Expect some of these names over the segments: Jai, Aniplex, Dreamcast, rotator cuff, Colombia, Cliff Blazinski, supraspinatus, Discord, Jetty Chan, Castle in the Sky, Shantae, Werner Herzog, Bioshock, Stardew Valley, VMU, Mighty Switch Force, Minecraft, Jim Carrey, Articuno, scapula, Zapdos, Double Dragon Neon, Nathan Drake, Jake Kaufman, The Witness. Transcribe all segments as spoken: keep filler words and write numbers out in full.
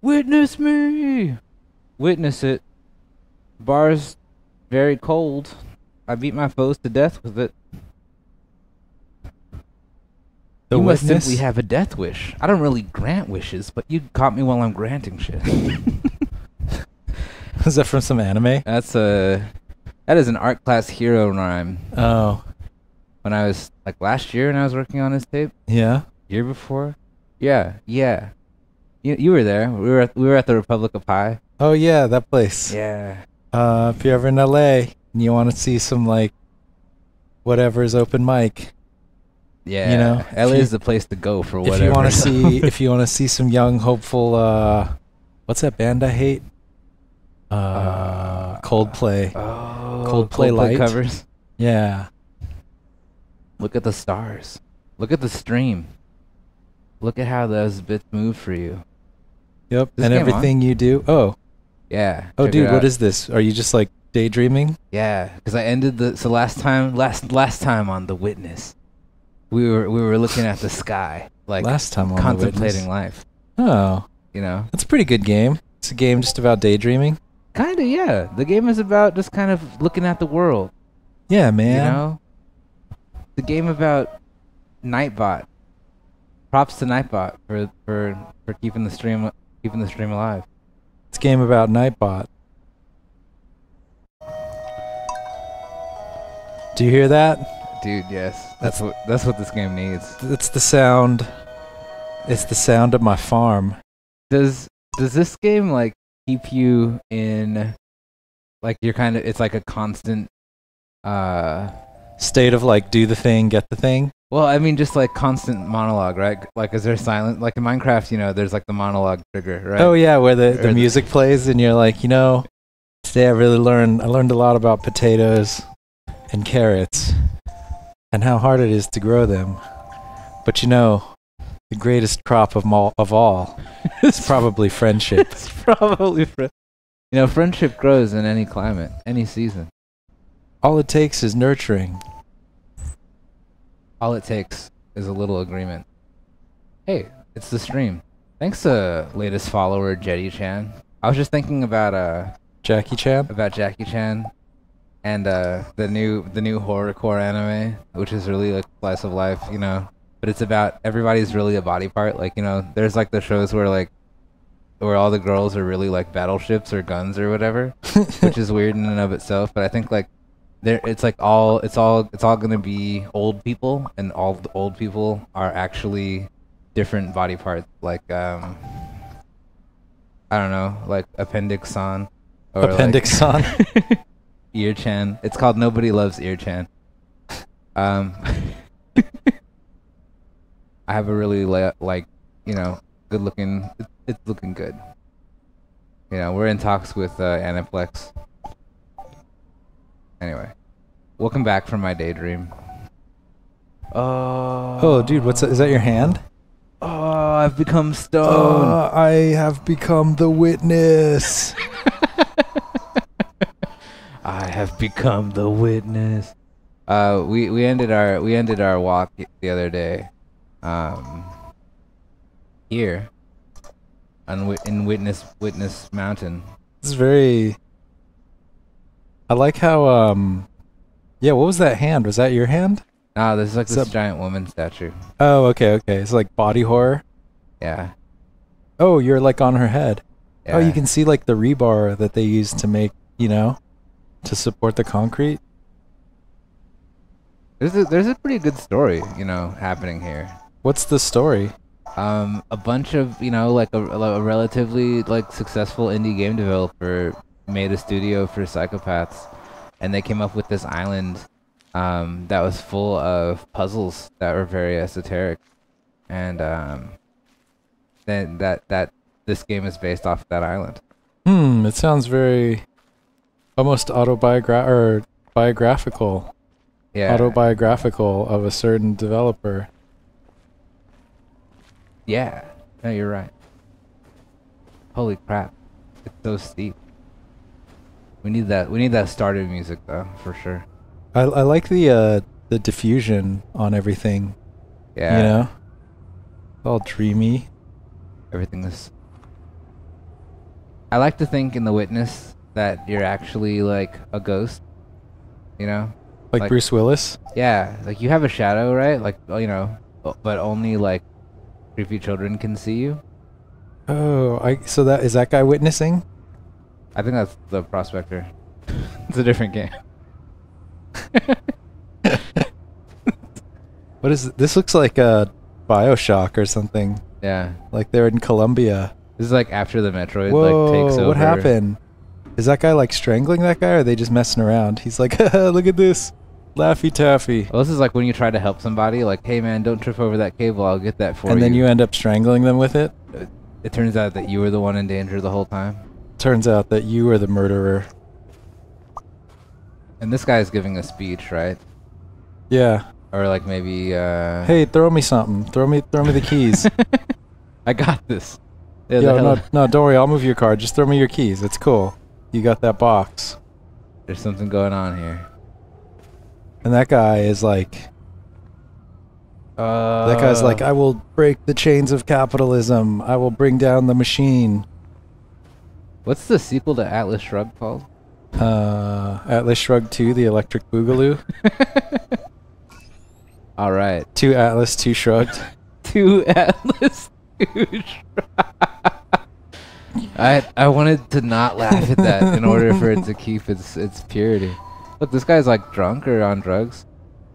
Witness me! Witness it. Bar's very cold. I beat my foes to death with it. The you witness? Must simply have a death wish. I don't really grant wishes, but you caught me while I'm granting shit. Is that from some anime? That's a... That is an art class hero rhyme. Oh. When I was... Like last year when I was working on this tape? Yeah. Year before? Yeah. Yeah. You, you were there. We were, at, we were at the Republic of Pie. Oh, yeah. That place. Yeah. Uh, if you're ever in L A and you want to see some, like, whatever's open mic... Yeah, you know, L A is the place to go for whatever. If you want to see, if you want to see some young hopeful, uh, what's that band I hate? Uh, uh Coldplay. Oh, Coldplay, Coldplay Light covers. Yeah. Look at the stars. Look at the stream. Look at how those bits move for you. Yep, and everything on? You do. Oh. Yeah. Oh, dude, what is this? Are you just like daydreaming? Yeah, because I ended the so last time last last time on The Witness. We were we were looking at the sky, like last time on contemplating life. Oh, you know, that's a pretty good game. It's a game just about daydreaming. Kinda, yeah. The game is about just kind of looking at the world. Yeah, man. You know, the game about Nightbot. Props to Nightbot for for for keeping the stream keeping the stream alive. It's a game about Nightbot. Do you hear that? Dude, yes. That's what that's what this game needs. It's the sound it's the sound of my farm. Does does this game like keep you in like you're kind of it's like a constant uh state of like do the thing, get the thing? Well, I mean just like constant monologue, right? Like is there silent like in Minecraft, you know, there's like the monologue trigger, right? Oh yeah, where the, the music the plays and you're like, you know, today I really learned I learned a lot about potatoes and carrots. And how hard it is to grow them. But you know, the greatest crop of, mal of all is probably friendship. It's probably friendship. You know, friendship grows in any climate, any season. All it takes is nurturing. All it takes is a little agreement. Hey, it's the stream. Thanks, uh, latest follower, Jetty Chan. I was just thinking about, uh... Jackie Chan? About Jackie Chan. And uh, the new the new horrorcore anime, which is really like slice of life, you know. But it's about everybody's really a body part, like you know. There's like the shows where like where all the girls are really like battleships or guns or whatever, which is weird in and of itself. But I think like there it's like all it's all it's all gonna be old people, and all the old people are actually different body parts, like um, I don't know, like appendix on, or appendix like on. Ear Chan. It's called Nobody Loves Ear Chan. Um, I have a really la like, you know, good looking. It's, it's looking good. You know, we're in talks with uh, Aniplex. Anyway, welcome back from my daydream. Oh. Oh, dude, what's that? Is that your hand? Oh, I've become stone. Oh, I have become the witness. I have become the witness. Uh, we we ended our we ended our walk the other day, um, here, on in Witness Witness Mountain. This is very. I like how um, yeah. What was that hand? Was that your hand? Ah, this is like this giant woman statue. Oh, okay, okay. It's like body horror. Yeah. Oh, you're like on her head. Yeah. Oh, you can see like the rebar that they used to make. You know. To support the concrete? There's a, there's a pretty good story, you know, happening here. What's the story? Um, a bunch of, you know, like a, a relatively, like, successful indie game developer made a studio for psychopaths, and they came up with this island um, that was full of puzzles that were very esoteric. And um, then that, that this game is based off that island. Hmm, it sounds very... Almost autobiogra- or biographical, yeah. Autobiographical of a certain developer. Yeah, no, you're right. Holy crap, it's so steep. We need that. We need that Stardew music though, for sure. I I like the uh, the diffusion on everything. Yeah, you know, all dreamy. Everything is I like to think in The Witness that you're actually like a ghost, you know? Like, like Bruce Willis? Yeah, like you have a shadow, right? Like, you know, but only like creepy children can see you. Oh, I, so that is that guy witnessing? I think that's the prospector. It's a different game. What is this? Looks like a Bioshock or something. Yeah, like they're in Colombia. This is like after the Metroid Whoa, like takes over. What happened? Is that guy like strangling that guy, or are they just messing around? He's like, look at this, Laffy Taffy. Well, this is like when you try to help somebody, like, hey man, don't trip over that cable. I'll get that for you. And then you end up strangling them with it. It, it turns out that you were the one in danger the whole time. Turns out that you were the murderer. And this guy is giving a speech, right? Yeah. Or like maybe. Uh... Hey, throw me something. Throw me, throw me the keys. I got this. Yeah, Yo, no, no, don't worry. I'll move your car. Just throw me your keys. It's cool. You got that box. There's something going on here. And that guy is like. Uh, that guy's like, I will break the chains of capitalism. I will bring down the machine. What's the sequel to Atlas Shrugged called? Uh, Atlas Shrugged two, The Electric Boogaloo. All right. Two Atlas, two Shrugged. Two Atlas, two Shrugged. I I wanted to not laugh at that in order for it to keep its its purity. Look, this guy's like drunk or on drugs.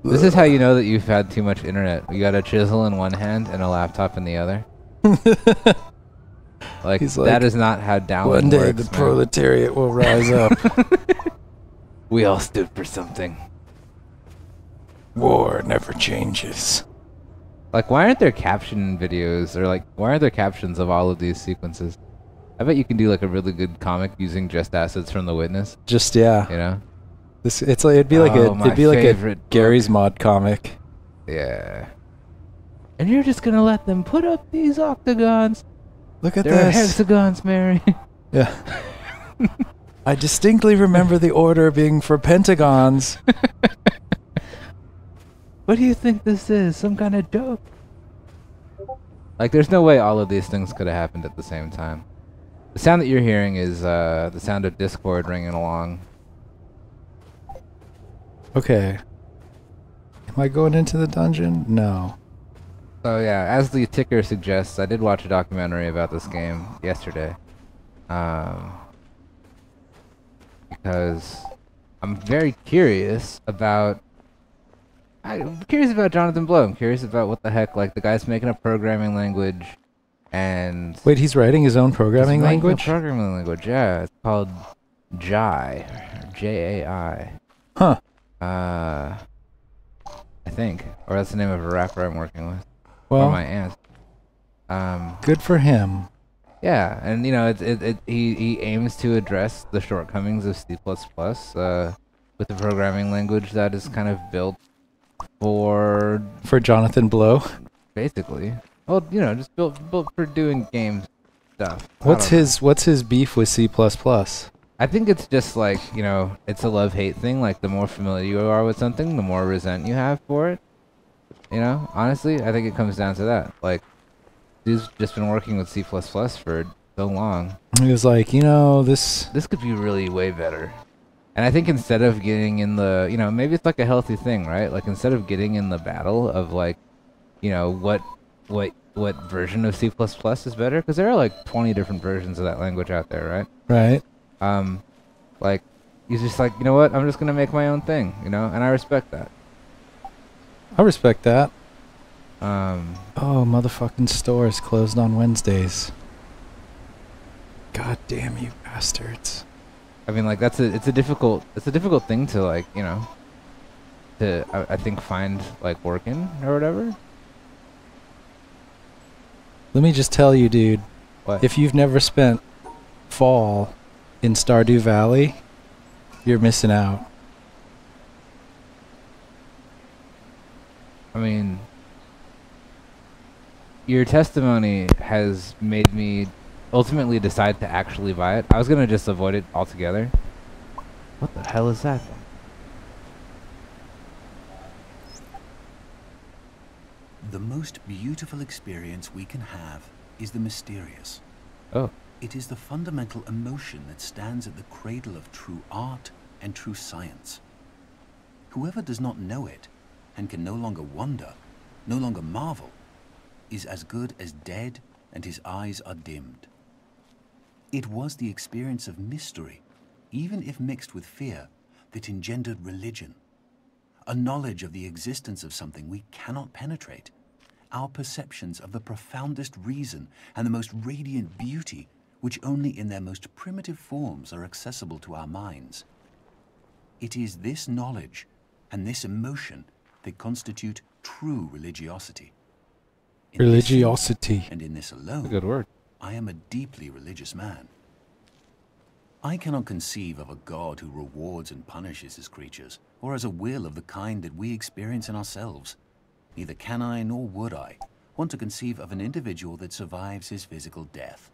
This is how you know that you've had too much internet. You got a chisel in one hand and a laptop in the other. Like, He's that like, is not how down One day works, the man. Proletariat will rise up. We all stood for something. War never changes. Like, why aren't there caption videos, or like, why aren't there captions of all of these sequences? I bet you can do like a really good comic using just assets from The Witness. Just yeah. You know, this it's like it'd be like oh, a it'd be like a Gary's Mod comic. Yeah. And you're just gonna let them put up these octagons. Look at this. There are hexagons, Mary. Yeah. I distinctly remember the order being for pentagons. What do you think this is? Some kind of dope? Like, there's no way all of these things could have happened at the same time. The sound that you're hearing is uh, the sound of Discord ringing along. Okay. Am I going into the dungeon? No. So yeah, as the ticker suggests, I did watch a documentary about this game yesterday. Um, because I'm very curious about... I'm curious about Jonathan Blow. I'm curious about what the heck, like, the guy's making a programming language, and... Wait, he's writing his own programming he's language? He's making a programming language, yeah. It's called Jai. J A I. Huh. Uh, I think. Or that's the name of a rapper I'm working with. Well, or my aunt. Um, good for him. Yeah, and, you know, it, it, it, he, he aims to address the shortcomings of C plus plus uh, with a programming language that is kind of built... For for Jonathan Blow, basically. Well, you know, just built built for doing game stuff. What's his know. What's his beef with C plus plus? I think it's just like, you know, it's a love-hate thing. Like, the more familiar you are with something, the more resent you have for it. You know, honestly, I think it comes down to that. Like, dude's just been working with C plus plus for so long. He was like, you know, this this could be really way better. And I think instead of getting in the, you know, maybe it's like a healthy thing, right? Like, instead of getting in the battle of, like, you know, what what what version of C plus plus is better, because there are like twenty different versions of that language out there, right? Right. Um, like, he's just like, you know what? I'm just going to make my own thing, you know? And I respect that. I respect that. Um. Oh, motherfucking store is closed on Wednesdays. God damn you bastards. I mean, like, that's a, it's a difficult, it's a difficult thing to, like, you know, to, I, I think, find, like, work in or whatever. Let me just tell you, dude, what? If you've never spent fall in Stardew Valley, you're missing out. I mean, your testimony has made me... ultimately decide to actually buy it. I was gonna just avoid it altogether. What the hell is that thing? The most beautiful experience we can have is the mysterious. Oh. It is the fundamental emotion that stands at the cradle of true art and true science. Whoever does not know it, and can no longer wonder, no longer marvel, is as good as dead, and his eyes are dimmed. It was the experience of mystery, even if mixed with fear, that engendered religion. A knowledge of the existence of something we cannot penetrate, our perceptions of the profoundest reason and the most radiant beauty, which only in their most primitive forms are accessible to our minds. It is this knowledge and this emotion that constitute true religiosity. In religiosity. This, and in this alone, good word. I am a deeply religious man. I cannot conceive of a God who rewards and punishes his creatures, or as a will of the kind that we experience in ourselves. Neither can I, nor would I, want to conceive of an individual that survives his physical death.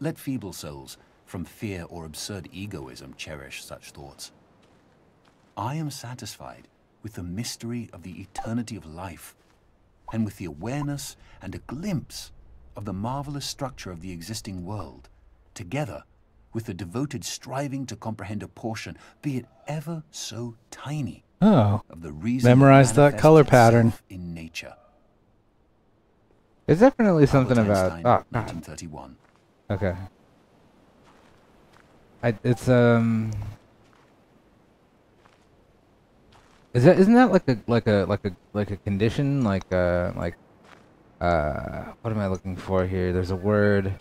Let feeble souls, from fear or absurd egoism, cherish such thoughts. I am satisfied with the mystery of the eternity of life, and with the awareness and a glimpse of the marvelous structure of the existing world, together with the devoted striving to comprehend a portion, be it ever so tiny, oh, of the reason memorize that, that color pattern in nature. There's definitely something about oh, nineteen thirty-one. Okay. I, it's um. Is that isn't that like a like a like a like a condition like uh like uh what am I looking for here? There's a word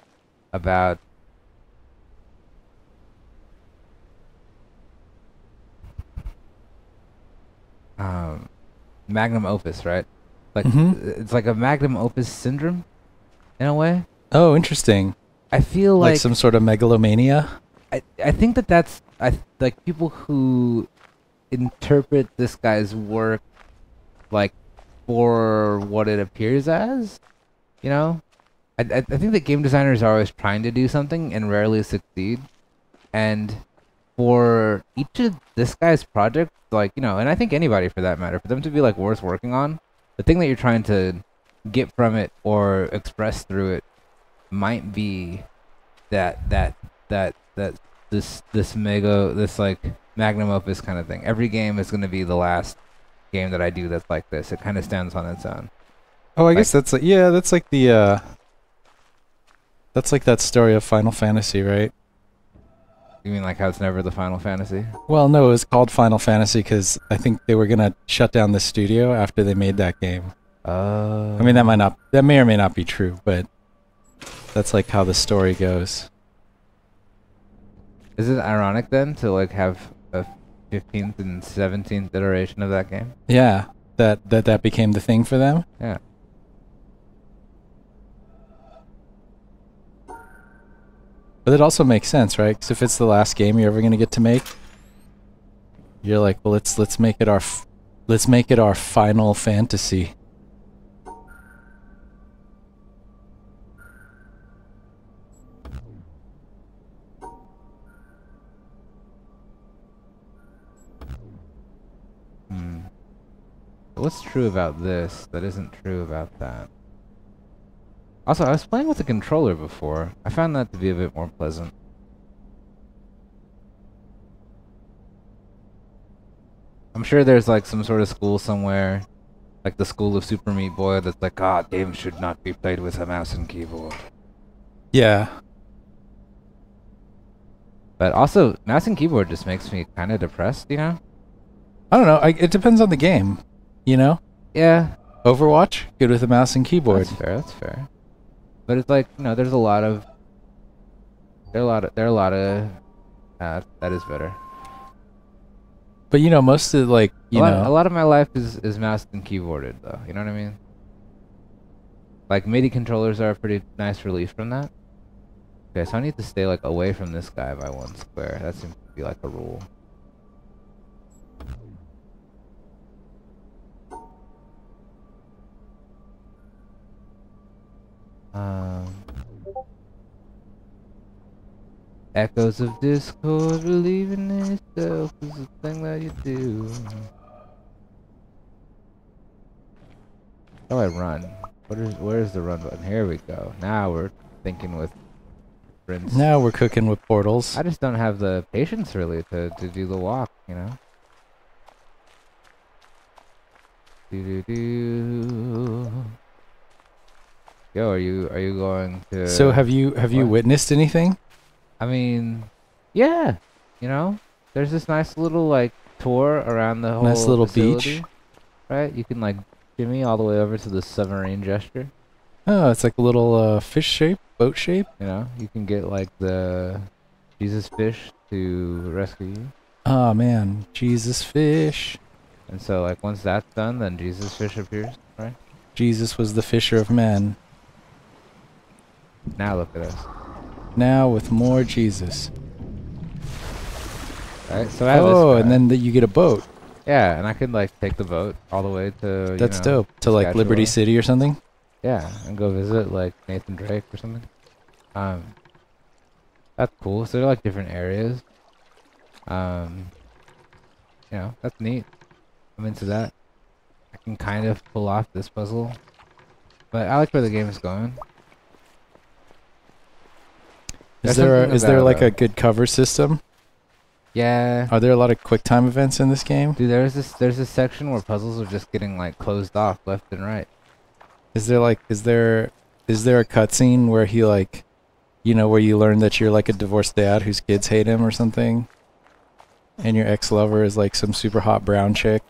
about. Um, magnum opus, right? Like mm-hmm. It's like a magnum opus syndrome, in a way. Oh, interesting. I feel like, like some sort of megalomania. I I think that that's I like people who interpret this guy's work like for what it appears as. You know, I I, I think that game designers are always trying to do something and rarely succeed, and. For each of this guy's projects, like, you know, and I think anybody for that matter, for them to be, like, worth working on, the thing that you're trying to get from it or express through it might be that, that, that, that, this, this mega, this, like, magnum opus kind of thing. Every game is going to be the last game that I do that's like this. It kind of stands on its own. Oh, I like, guess that's, like, yeah, that's like the, uh, that's like that story of Final Fantasy, right? You mean like how it's never the Final Fantasy? Well, no, it was called Final Fantasy because I think they were gonna shut down the studio after they made that game. Oh. I mean, that might not, that may or may not be true, but that's like how the story goes. Is it ironic then to like have a fifteenth and seventeenth iteration of that game? Yeah, that that that became the thing for them. Yeah. But it also makes sense, right? Because if it's the last game you're ever gonna get to make, you're like, well, let's let's make it our, f let's make it our Final Fantasy. Hmm. What's true about this that isn't true about that? Also, I was playing with the controller before. I found that to be a bit more pleasant. I'm sure there's like some sort of school somewhere, like the school of Super Meat Boy, that's like, ah, games should not be played with a mouse and keyboard. Yeah. But also, mouse and keyboard just makes me kind of depressed, you know? I don't know. I, it depends on the game, you know? Yeah. Overwatch, good with a mouse and keyboard. That's fair, that's fair. But it's like, you know, there's a lot of, there are a lot of, there are a lot of, uh, that is better. But you know, most of like, you a lot, know. A lot of my life is, is mouse and keyboarded though, you know what I mean? Like MIDI controllers are a pretty nice relief from that. Okay, so I need to stay like away from this guy by one square. That seems to be like a rule. Um, echoes of Discord, relieving yourself is the thing that you do. How do I run? What is, where is the run button? Here we go. Now we're thinking with friends. Now we're cooking with portals. I just don't have the patience, really, to, to do the walk, you know? Do-do-do. Yo, are you, are you going to... So have you, have you witnessed anything? I mean, yeah, you know? There's this nice little, like, tour around the whole Nice little facility, beach. Right? You can, like, jimmy all the way over to the submarine gesture. Oh, it's like a little uh, fish shape, boat shape. You know, you can get like the Jesus fish to rescue you. Oh man, Jesus fish. And so like once that's done, then Jesus fish appears, right? Jesus was the fisher of men. Now look at us. Now with more Jesus. Right, so I have oh, this and then the, you get a boat. Yeah, and I could like take the boat all the way to. That's you know, dope. To like Liberty City or something. Yeah, and go visit like Nathan Drake or something. Um, that's cool. So they're like different areas. Um, you know, that's neat. I'm into that. I can kind of pull off this puzzle, but I like where the game is going. Is There's there a, is there like a good cover system? Yeah. Are there a lot of quick time events in this game? Dude, there's this there's this section where puzzles are just getting like closed off left and right. Is there like is there is there a cutscene where he like, you know, where you learn that you're like a divorced dad whose kids hate him or something, and your ex-lover is like some super hot brown chick?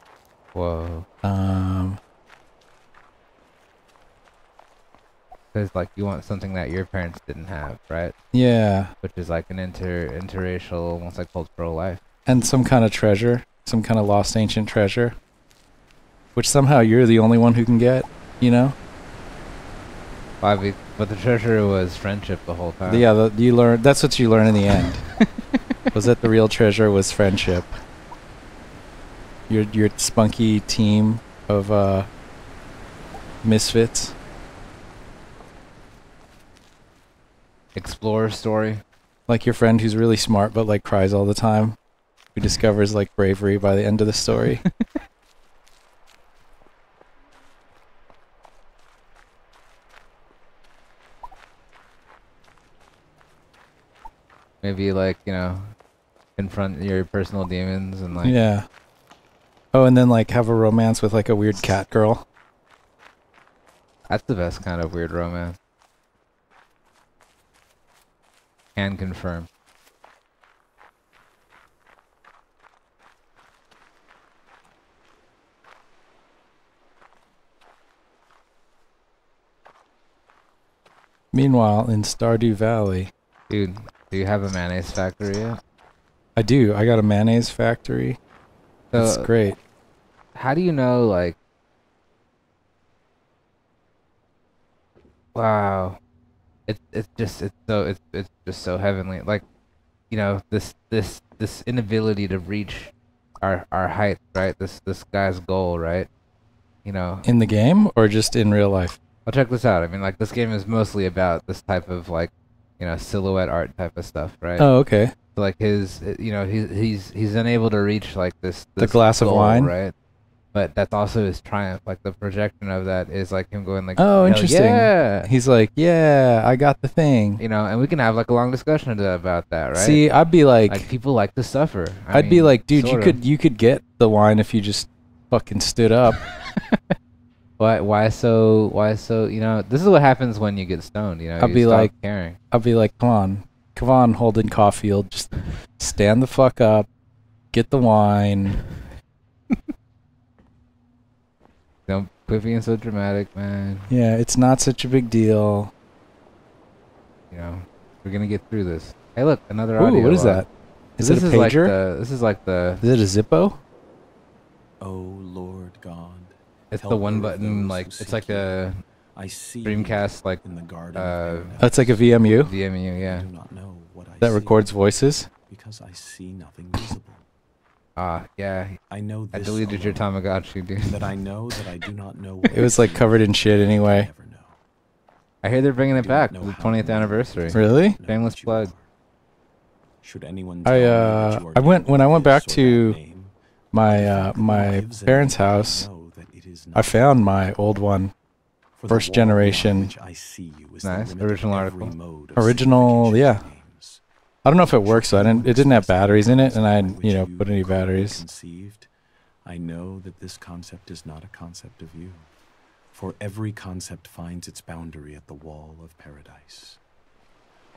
Whoa. Um. Because like you want something that your parents didn't have, right? Yeah. Which is like an inter interracial, almost like cultural life. And some kind of treasure, some kind of lost ancient treasure, which somehow you're the only one who can get, you know. I mean, but the treasure was friendship the whole time. Yeah, the, you learn. That's what you learn in the end. Was that the real treasure was friendship? Your your spunky team of uh, misfits. Explorer story. Like your friend who's really smart but like cries all the time, who discovers like bravery by the end of the story. Maybe like, you know, confront your personal demons and like... Yeah. Oh, and then like have a romance with like a weird cat girl. That's the best kind of weird romance. Can confirm. Meanwhile, in Stardew Valley... Dude... Do you have a mayonnaise factory yet? I do. I got a mayonnaise factory. So that's great. How do you know, like... Wow. It's it's just it's so it's it's just so heavenly. Like, you know, this this this inability to reach our our height, right? This this guy's goal, right? You know. In the game or just in real life? Well, check this out. I mean, like, this game is mostly about this type of like, you know, silhouette art type of stuff, right? Oh, okay. So like his, you know, he's he's he's unable to reach like this, this the glass goal, of wine, right? But that's also his triumph. Like the projection of that is like him going like, oh, interesting. Yeah. He's like, yeah, I got the thing. You know, and we can have like a long discussion about that, right? See, I'd be like, like people like to suffer. I I'd mean, be like, dude, you of. could you could get the wine if you just fucking stood up. Why? Why so? Why so? You know, this is what happens when you get stoned. You know, I'll you be stop like, caring. I'll be like, come on, come on, Holden Caulfield, just stand the fuck up, get the wine. Don't quit being so dramatic, man. Yeah, it's not such a big deal. You know, we're gonna get through this. Hey, look, another Ooh, audio. What is log. that? Is this it a is pager? Like the, this is like the. Is it a Zippo? Oh Lord God. It's Help the one button, like, it's like a I see Dreamcast, like, in the garden. Uh, That's like a V M U? V M U, yeah. I do not know what I that see records voices? Because I see nothing visible. Ah, uh, yeah. I know this I deleted your Tamagotchi, dude. That I know that I do not know what It was, like, covered in shit anyway. I hear they're bringing it back for the twentieth anniversary. Really? Shameless plug. Should anyone I, uh, I went, when I went back to my, uh, my parents' house... I found my old one, first generation. Nice, original article. Original, yeah. I don't know if it works, so I didn't, it didn't have batteries in it, and I, you know, put any batteries. Conceived, I know that this concept is not a concept of you, for every concept finds its boundary at the wall of paradise.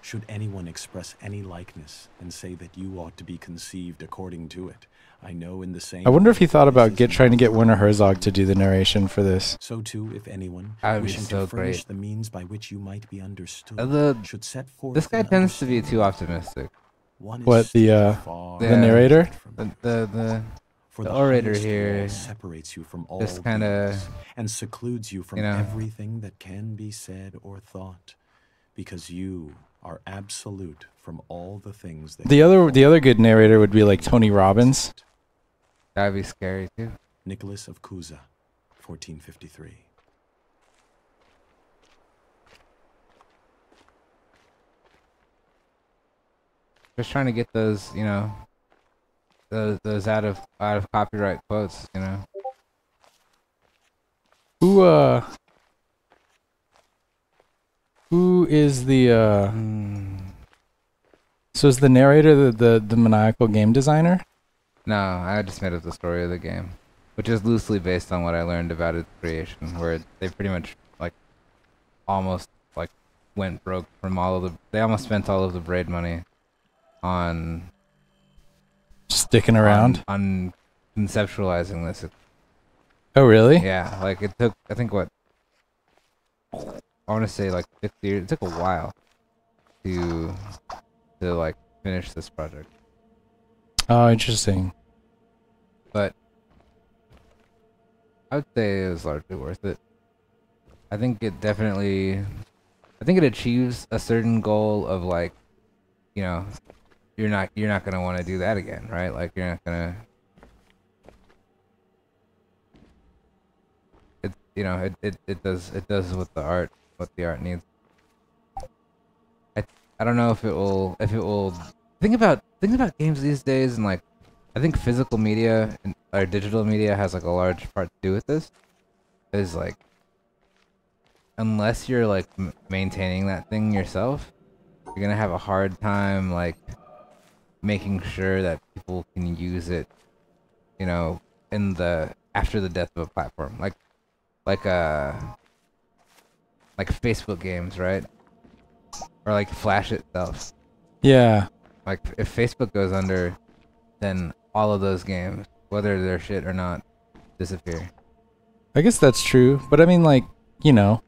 Should anyone express any likeness and say that you ought to be conceived according to it, I know in the same... I wonder if he thought about get trying to get Werner Herzog to do the narration for this. So too, if anyone wishing so to furnish great. the means by which you might be understood, uh, the, should set forth... This guy tends to be too optimistic. One what, the, uh, the, the narrator? The, the, the, for the, the orator here separates you from all just kind of... and secludes you from you know, everything that can be said or thought, because you... are absolute from all the things that the other the other good narrator would be like Tony Robbins. That'd be scary too. Nicholas of Cusa, fourteen fifty-three. Just trying to get those, you know, those those out of out of copyright quotes, you know. Who uh Who is the, uh, mm. so is the narrator the, the, the maniacal game designer? No, I just made up the story of the game, which is loosely based on what I learned about its creation, where they pretty much, like, almost, like, went broke from all of the, they almost spent all of the Braid money on... Sticking around? On, on conceptualizing this. Oh, really? Yeah, like, it took, I think, what? I want to say like fifty years. It took a while to to like finish this project. Oh, interesting. But I would say it was largely worth it. I think it definitely, I think it achieves a certain goal of like, you know, you're not you're not gonna want to do that again, right? Like you're not gonna. It you know it it it does it does what the art. What the art needs. I I don't know if it will if it will think about think about games these days, and like I think physical media and, or digital media has like a large part to do with this. Is like unless you're like m maintaining that thing yourself, you're gonna have a hard time like making sure that people can use it. You know, in the after the death of a platform, like like a. Like Facebook games, right? Or like Flash itself. Yeah. Like if Facebook goes under, then all of those games, whether they're shit or not, disappear. I guess that's true, but I mean like, you know,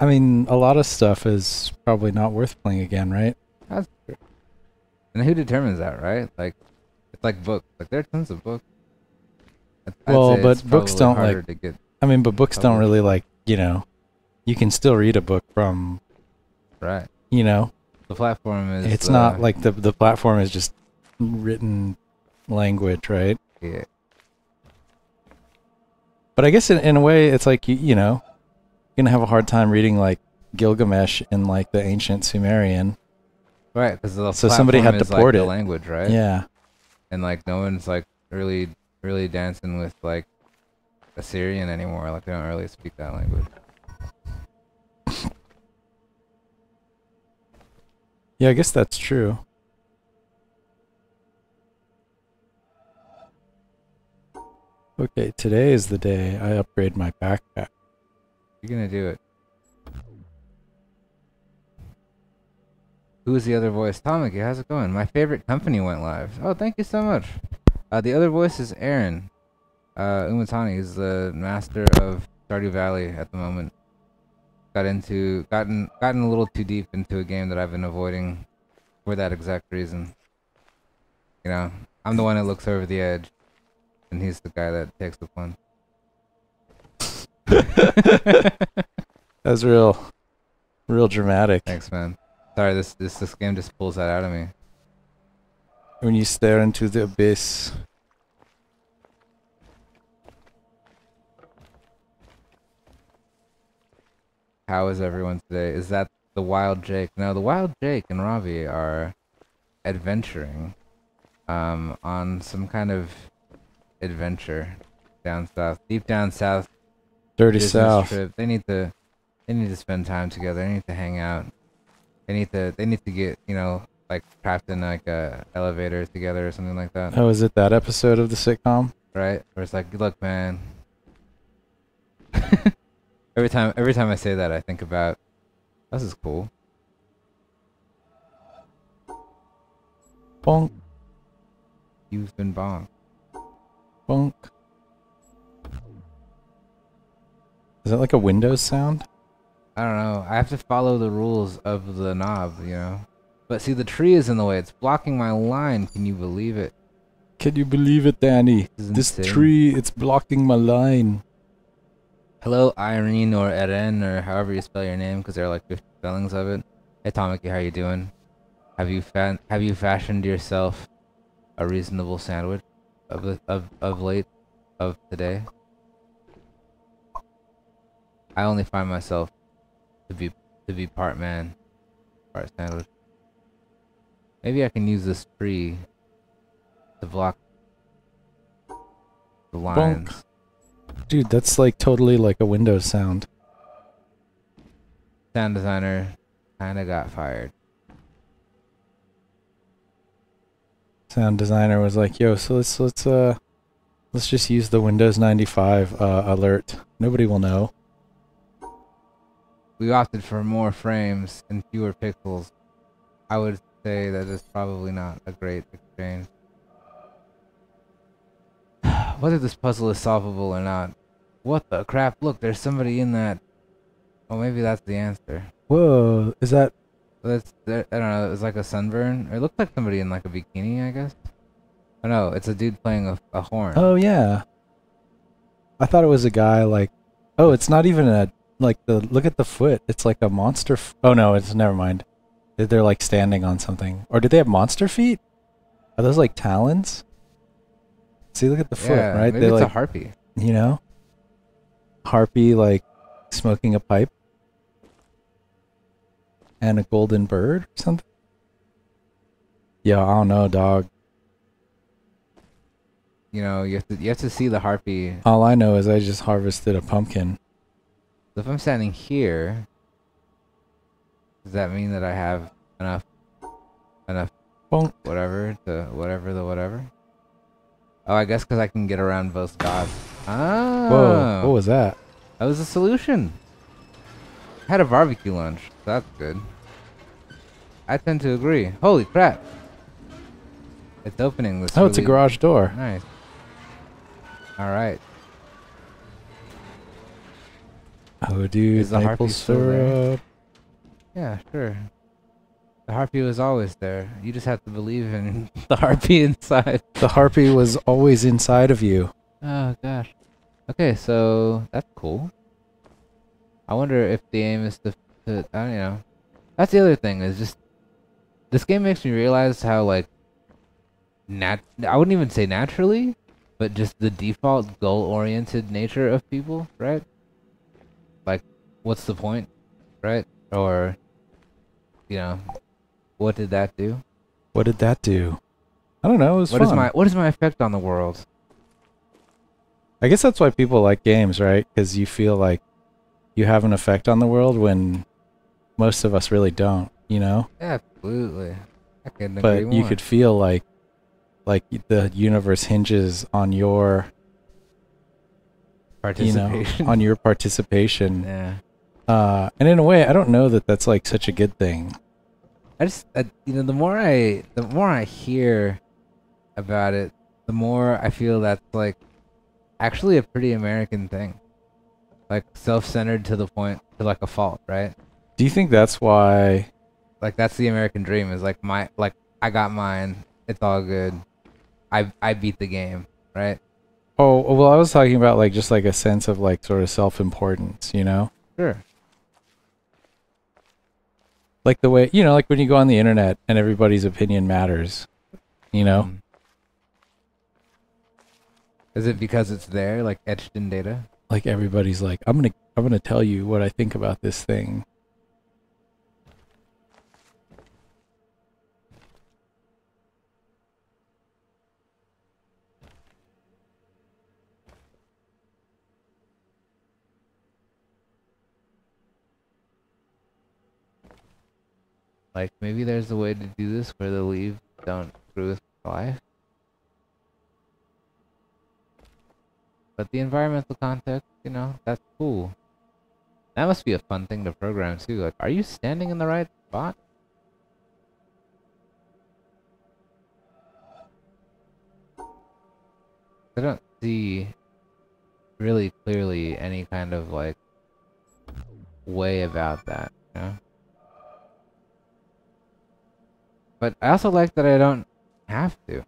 I mean a lot of stuff is probably not worth playing again, right? That's true. And who determines that, right? Like it's like books. Like there are tons of books. I'd well, but books don't like to get I mean, but books published. Don't really like, you know, you can still read a book from, right? You know, the platform is. It's uh, not like the the platform is just written language, right? Yeah. But I guess in in a way, it's like you you know, you're gonna have a hard time reading like Gilgamesh in like the ancient Sumerian, right? Because the so somebody had to port like, it the language, right? Yeah. And like no one's like really really dancing with like Assyrian anymore, like they don't really speak that language. Yeah, I guess that's true. Okay, today is the day I upgrade my backpack. You're gonna do it. Who's the other voice? Tomiki, how's it going? My favorite company went live. Oh, thank you so much. Uh, the other voice is Aaron. Uh, Umatani is the master of Stardew Valley at the moment. Got into, gotten, gotten a little too deep into a game that I've been avoiding for that exact reason. You know, I'm the one that looks over the edge, and he's the guy that takes the plunge. That's real, real dramatic. Thanks, man. Sorry, this, this, this game just pulls that out of me. When you stare into the abyss. How is everyone today? Is that the Wild Jake? No, the Wild Jake and Ravi are adventuring um, on some kind of adventure down south, deep down south. Dirty South. Trip. They need to, they need to spend time together. They need to hang out. They need to they need to get, you know, like trapped in like a elevator together or something like that. Oh, is it that episode of the sitcom? Right, where it's like, look, man. every time every time I say that, I think about this is cool. Bonk. You've been bonk. Bonk. Is that like a Windows sound? I don't know. I have to follow the rules of the knob, you know. But see, the tree is in the way. It's blocking my line. Can you believe it? Can you believe it, Danny? This, this tree, it's blocking my line. Hello, Irene or Eren or however you spell your name, because there are like fifty spellings of it. Hey, Tomiki, how you doing? Have you fa have you fashioned yourself a reasonable sandwich of of of late of today? I only find myself to be to be part man, part sandwich. Maybe I can use this tree to block the lines. Bonk. Dude, that's like totally like a Windows sound. Sound designer kinda got fired. Sound designer was like, yo, so let's let's uh let's just use the Windows ninety-five uh alert. Nobody will know. We opted for more frames and fewer pixels. I would say that it's probably not a great exchange. Whether this puzzle is solvable or not. What the crap? Look, there's somebody in that. Oh, maybe that's the answer. Whoa, is that? That's, I don't know, it was like a sunburn. It looked like somebody in like a bikini, I guess. Oh no, it's a dude playing a, a horn. Oh yeah. I thought it was a guy like, oh, it's not even a... Like the look at the foot, it's like a monster. F oh no, it's never mind. They're, they're like standing on something. Or did they have monster feet? Are those like talons? See, look at the foot, yeah, right? Maybe it's like a harpy. You know, harpy like smoking a pipe and a golden bird or something. Yeah, I don't know, dog. You know, you have to you have to see the harpy. All I know is I just harvested a pumpkin. So if I'm standing here, does that mean that I have enough, enough, bonk. whatever to whatever the whatever? Oh, I guess because I can get around both gods. Ah! Whoa! What was that? That was a solution. I had a barbecue lunch. So that's good. I tend to agree. Holy crap! It's opening this. Oh, really, it's a garage door. Nice. All right. Oh, dude, the maple syrup. Yeah, sure. The harpy was always there. You just have to believe in the harpy inside. The harpy was always inside of you. Oh, gosh. Okay, so that's cool. I wonder if the aim is to, to... I don't know. That's the other thing, is just... This game makes me realize how, like... Nat I wouldn't even say naturally, but just the default goal-oriented nature of people, right? Like, what's the point, right? Or, you know, what did that do? What did that do? I don't know. It was what fun. Is my, what is my effect on the world? I guess that's why people like games, right? Because you feel like you have an effect on the world when most of us really don't, you know? Absolutely. I couldn't agree more. But you could feel like, like the universe hinges on your... participation. You know, on your participation. Yeah. Uh, and in a way, I don't know that that's like such a good thing. I just, I, you know, the more I, the more I hear about it, the more I feel that's like actually a pretty American thing, like self-centered to the point to like a fault, right? Do you think that's why? Like that's the American dream is like my, like I got mine. It's all good. I I beat the game, right? Oh, well, I was talking about, like, just, like, a sense of, like, sort of self-importance, you know? Sure. Like the way, you know, like when you go on the internet and everybody's opinion matters, you know? Mm. Is it because it's there, like, etched in data? Like, everybody's like, I'm gonna, I'm gonna tell you what I think about this thing. Like, maybe there's a way to do this where the leaves don't screw with life. But the environmental context, you know, that's cool. That must be a fun thing to program too. Like, are you standing in the right spot? I don't see really clearly any kind of like way about that, you know? But I also like that I don't have to. You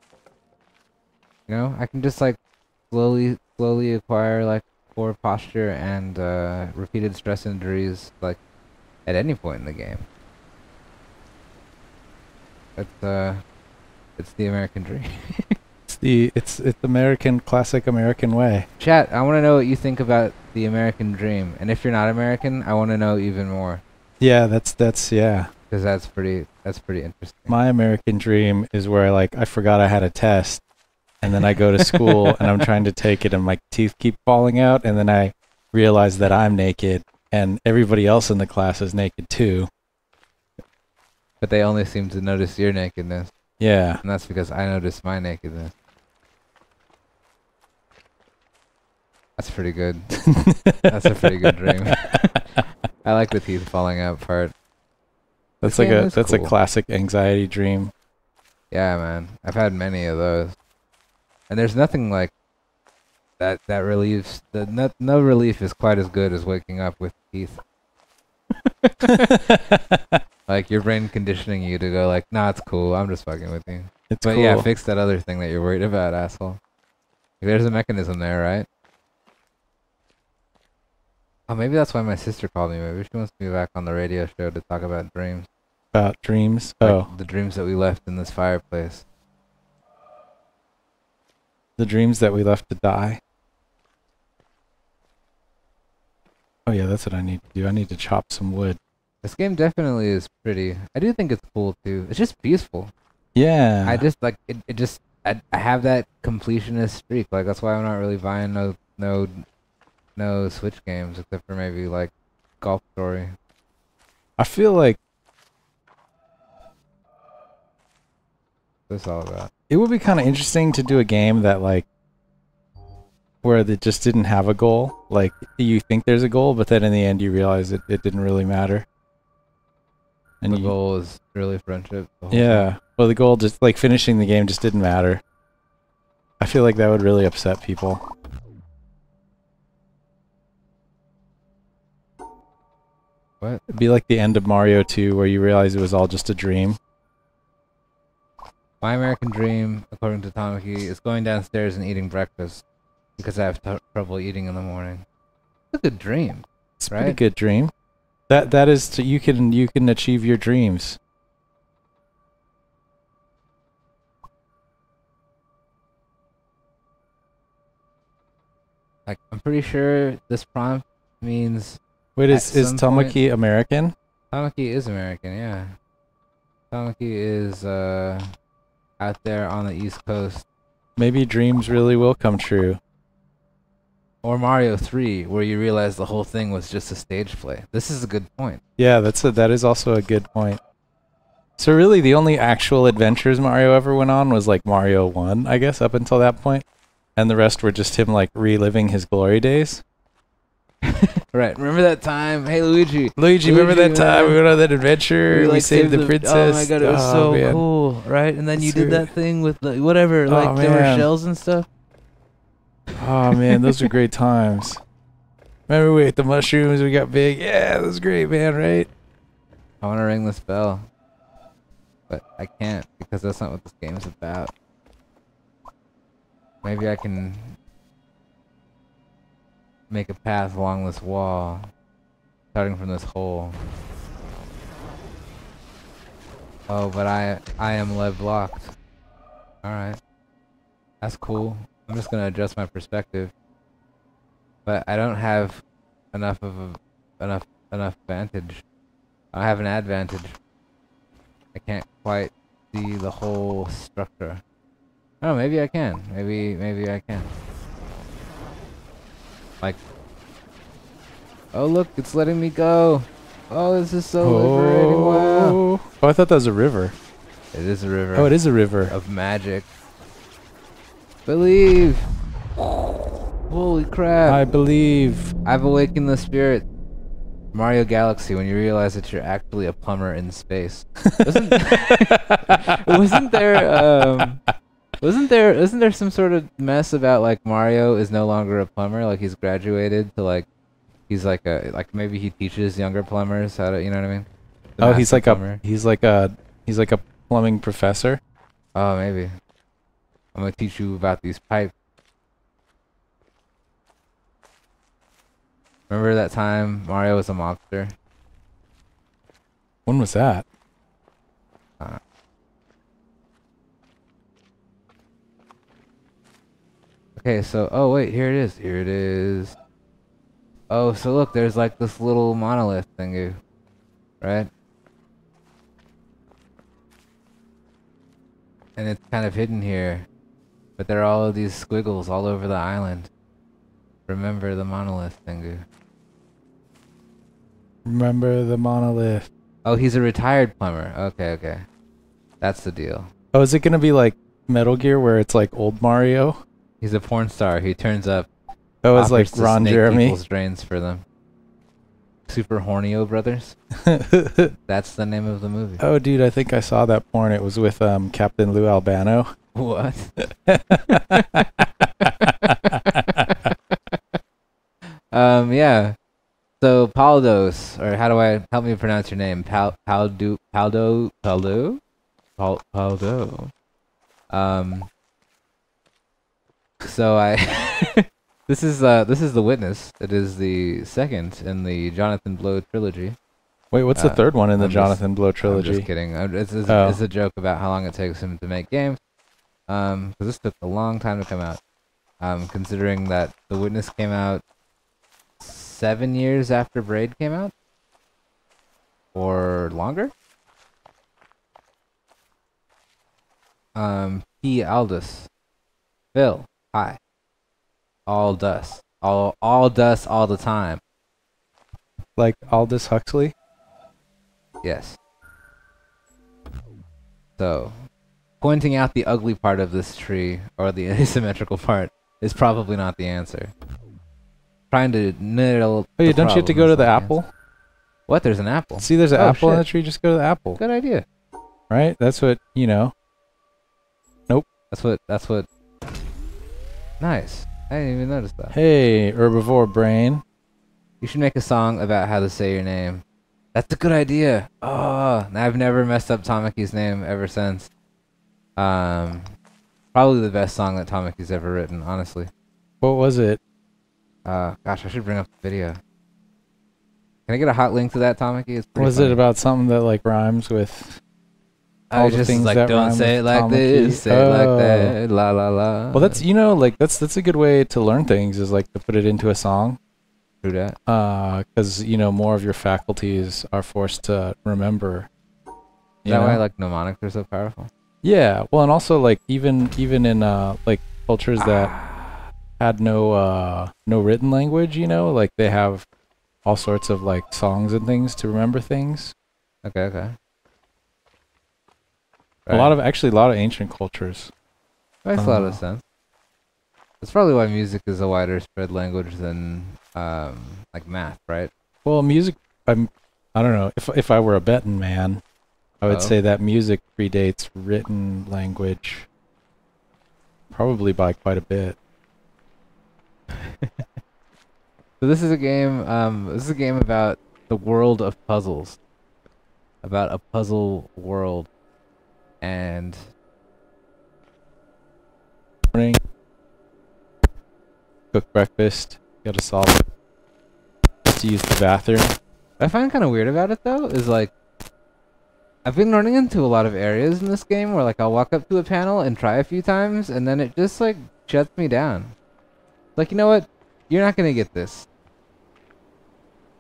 know, I can just like slowly slowly acquire like poor posture and uh, repeated stress injuries like at any point in the game. It's uh it's the American dream. The, it's it's American, classic American way. Chat, I want to know what you think about the American dream, and if you're not American, I want to know even more. Yeah, that's that's yeah. Because that's pretty that's pretty interesting. My American dream is where I like I forgot I had a test, and then I go to school and I'm trying to take it, and my teeth keep falling out, and then I realize that I'm naked, and everybody else in the class is naked too. But they only seem to notice your nakedness. Yeah. And that's because I noticed my nakedness. That's pretty good. That's a pretty good dream. I like the teeth falling out part. That's like a that's a classic anxiety dream. Yeah, man. I've had many of those. And there's nothing like that that relieves the no, no relief is quite as good as waking up with teeth. Like your brain conditioning you to go like, nah, it's cool. I'm just fucking with you. It's but cool. Yeah, fix that other thing that you're worried about, asshole. There's a mechanism there, right? Oh, maybe that's why my sister called me. Maybe she wants me back on the radio show to talk about dreams. About dreams? Like oh. The dreams that we left in this fireplace. The dreams that we left to die? Oh yeah, that's what I need to do. I need to chop some wood. This game definitely is pretty. I do think it's cool too. It's just peaceful. Yeah. I just like it. It just I, I have that completionist streak. Like that's why I'm not really buying no no no Switch games except for maybe like Golf Story. I feel like that's all about. It would be kind of interesting to do a game that like where they just didn't have a goal. Like you think there's a goal, but then in the end you realize it it didn't really matter. And the goal is really friendship. Yeah. Time. Well, the goal just, like, finishing the game just didn't matter. I feel like that would really upset people. What? It'd be like the end of Mario two where you realize it was all just a dream. My American dream, according to Tamaki, is going downstairs and eating breakfast because I have t trouble eating in the morning. It's a good dream, it's right? It's a pretty good dream. That that is to, you can you can achieve your dreams. Like I'm pretty sure this prompt means. Wait, is is Tamaki American? Tamaki is American, yeah. Tamaki is uh out there on the East Coast. Maybe dreams really will come true. Or Mario three, where you realize the whole thing was just a stage play. This is a good point. Yeah, that's a, that is also a good point. So really, the only actual adventures Mario ever went on was like Mario one, I guess, up until that point. And the rest were just him like reliving his glory days. Right, remember that time? Hey, Luigi. Luigi, Luigi remember that time we went on that adventure? We, like, we saved, saved the, the princess. Oh my god, it was oh, so man. cool, right? And then that's you did weird. that thing with the, whatever, oh, like there were shells and stuff. Oh man, those were great times. Remember we ate the mushrooms, we got big. Yeah, that was great, man, right? I want to ring this bell. But I can't, because that's not what this game is about. Maybe I can make a path along this wall, starting from this hole. Oh, but I, I am lead blocked. Alright. That's cool. I'm just gonna adjust my perspective, but I don't have enough of a, enough enough vantage. I have an advantage. I can't quite see the whole structure. Oh, maybe I can. Maybe maybe I can. Like, oh look, it's letting me go. Oh, this is so oh. liberating. Wow. Oh, I thought that was a river. It is a river. Oh, it is a river. Of magic. Believe. Holy crap. I believe. I've awakened the spirit. Mario Galaxy, when you realize that you're actually a plumber in space. Wasn't, wasn't there um wasn't there isn't there some sort of mess about like Mario is no longer a plumber, like he's graduated to like he's like a like maybe he teaches younger plumbers how to, you know what I mean? The oh, he's like plumber. a he's like a he's like a plumbing professor. Oh, maybe. I'm going to teach you about these pipes. Remember that time Mario was a mobster? When was that? Uh, okay, so... Oh, wait. Here it is. Here it is. Oh, so look. There's like this little monolith thingy. Right? And it's kind of hidden here. But there are all of these squiggles all over the island. Remember the monolith thingy. Remember the monolith. Oh, he's a retired plumber. Okay, okay. That's the deal. Oh, is it gonna be like Metal Gear where it's like old Mario? He's a porn star. He turns up. Oh, it's like Ron Jeremy. People's drains for them. Super Hornio Brothers. That's the name of the movie. Oh, dude, I think I saw that porn. It was with um, Captain Lou Albano. What? Um, yeah. So, Paldos, or how do I, help me pronounce your name? Pal, Paldo, Paldo, Paldo? Pal, Paldo. Um, so I, this is, uh, this is The Witness. It is the second in the Jonathan Blow trilogy. Wait, what's uh, the third one in I'm the just, Jonathan Blow trilogy? I'm just kidding. It's, it's, oh. it's a joke about how long it takes him to make games. Um, because this took a long time to come out. Um, considering that The Witness came out Seven years after Braid came out? Or longer? Um, P. Aldous. Phil. Hi. All dust. All, all dust all the time. Like Aldous Huxley? Yes. So, pointing out the ugly part of this tree, or the asymmetrical part, is probably not the answer. Trying to nail. Hey, don't you have to go to the apple? What? There's an apple. See, there's an oh, apple in the tree. Just go to the apple. Good idea. Right? That's what you know. Nope. That's what. That's what. Nice. I didn't even notice that. Hey, herbivore brain. You should make a song about how to say your name. That's a good idea. Oh, I've never messed up Tamaki's name ever since. Um, probably the best song that Tamaki's ever written, honestly. What was it? Uh, gosh, I should bring up the video. Can I get a hot link to that, Tamaki? It's pretty Was funny. It about something that, like, rhymes with all I the just, things like, that don't say it like Tamaki. This, say oh. it like that, la la la. Well, that's, you know, like, that's that's a good way to learn things is, like, to put it into a song. True that. Uh, because, you know, more of your faculties are forced to remember. Is that know? why, like, mnemonics are so powerful? Yeah, well, and also, like, even, even in, uh, like, cultures ah. that... had no uh no written language, you know, like they have all sorts of like songs and things to remember things. Okay, okay. Right. A lot of actually a lot of ancient cultures. Makes um, a lot of sense. That's probably why music is a wider spread language than um like math, right? Well, music I'm I don't know, if if I were a betting man, I would oh. say that music predates written language probably by quite a bit. So this is a game. Um, this is a game about the world of puzzles, about a puzzle world, and. Morning. Cook breakfast. Got to solve it. To use the bathroom. What I find kind of weird about it though is like, I've been running into a lot of areas in this game where like I'll walk up to a panel and try a few times, and then it just like shuts me down. Like, you know what? You're not gonna get this.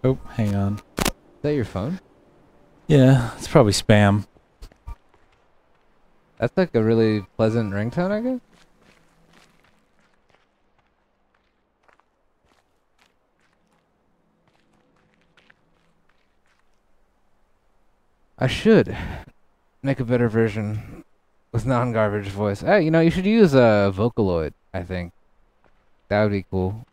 Oh, hang on. Is that your phone? Yeah, it's probably spam. That's like a really pleasant ringtone, I guess? I should make a better version with non-garbage voice. Hey, you know, you should use a uh, Vocaloid, I think. That would be cool.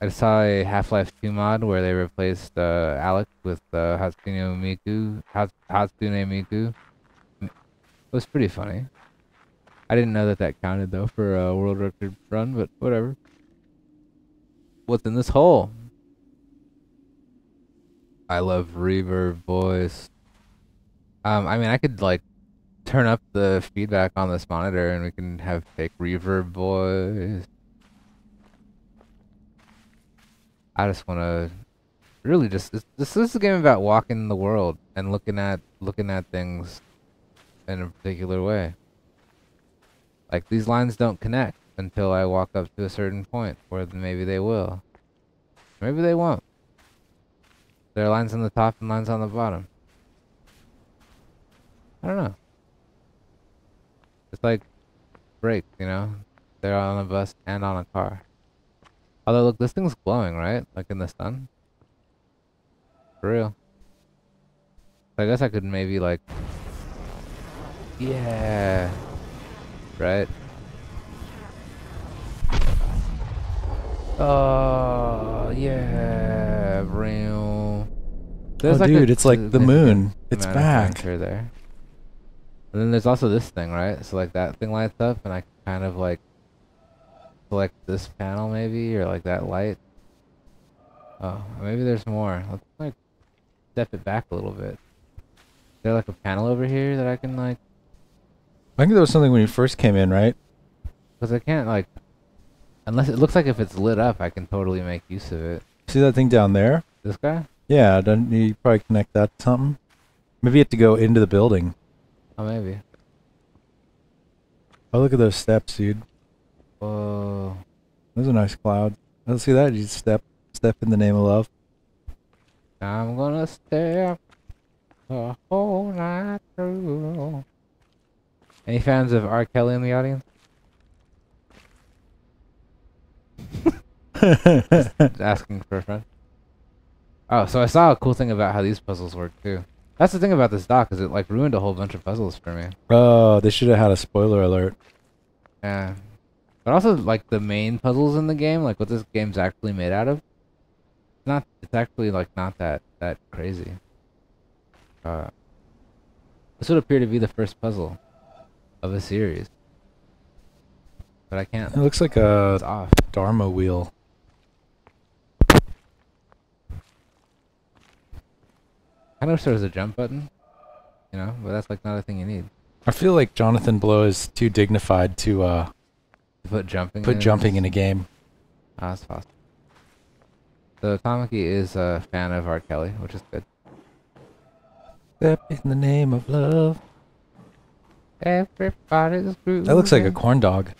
I saw a Half-Life two mod where they replaced uh, Alex with uh, Hatsune Miku. Hatsune Miku. It was pretty funny. I didn't know that that counted, though, for a world record run, but whatever. What's in this hole? I love reverb voice. Um, I mean, I could, like, turn up the feedback on this monitor and we can have fake reverb voice. I just want to really just, this, this is a game about walking the world and looking at, looking at things in a particular way. Like, these lines don't connect until I walk up to a certain point where maybe they will. Maybe they won't. There are lines on the top and lines on the bottom. I don't know. It's like brakes, you know? They're on a bus and on a car. Although, look, this thing's glowing, right? Like in the sun. For real. So I guess I could maybe, like... Yeah! Right? Oh, yeah! Real. There's oh, like dude, a, it's like the moon. It's back. There. And then there's also this thing, right? So, like, that thing lights up, and I kind of, like, select this panel, maybe, or, like, that light. Oh, maybe there's more. Let's, like, step it back a little bit. Is there, like, a panel over here that I can, like... I think there was something when you first came in, right? Because I can't, like... Unless it looks like if it's lit up, I can totally make use of it. See that thing down there? This guy? Yeah, don't you probably connect that to something? Maybe you have to go into the building. Oh, maybe. Oh, look at those steps, dude. Whoa. Those are nice clouds. Oh, see that? You step, step in the name of love. I'm gonna step the whole night through. Any fans of R. Kelly in the audience? Just asking for a friend. Oh, so I saw a cool thing about how these puzzles work, too. That's the thing about this doc, is it, like, ruined a whole bunch of puzzles for me. Oh, they should have had a spoiler alert. Yeah. But also, like, the main puzzles in the game, like, what this game's actually made out of, it's not, it's actually, like, not that, that crazy. Uh, this would appear to be the first puzzle of a series. But I can't. It looks like a it's off. Dharma wheel. I know there's a jump button, you know, but that's like not a thing you need. I feel like Jonathan Blow is too dignified to uh, put jumping put in jumping in a game. Ah, that's possible. So Tamaki is a fan of R. Kelly, which is good. Step in the name of love. Everybody's grooving. That looks like a corn dog.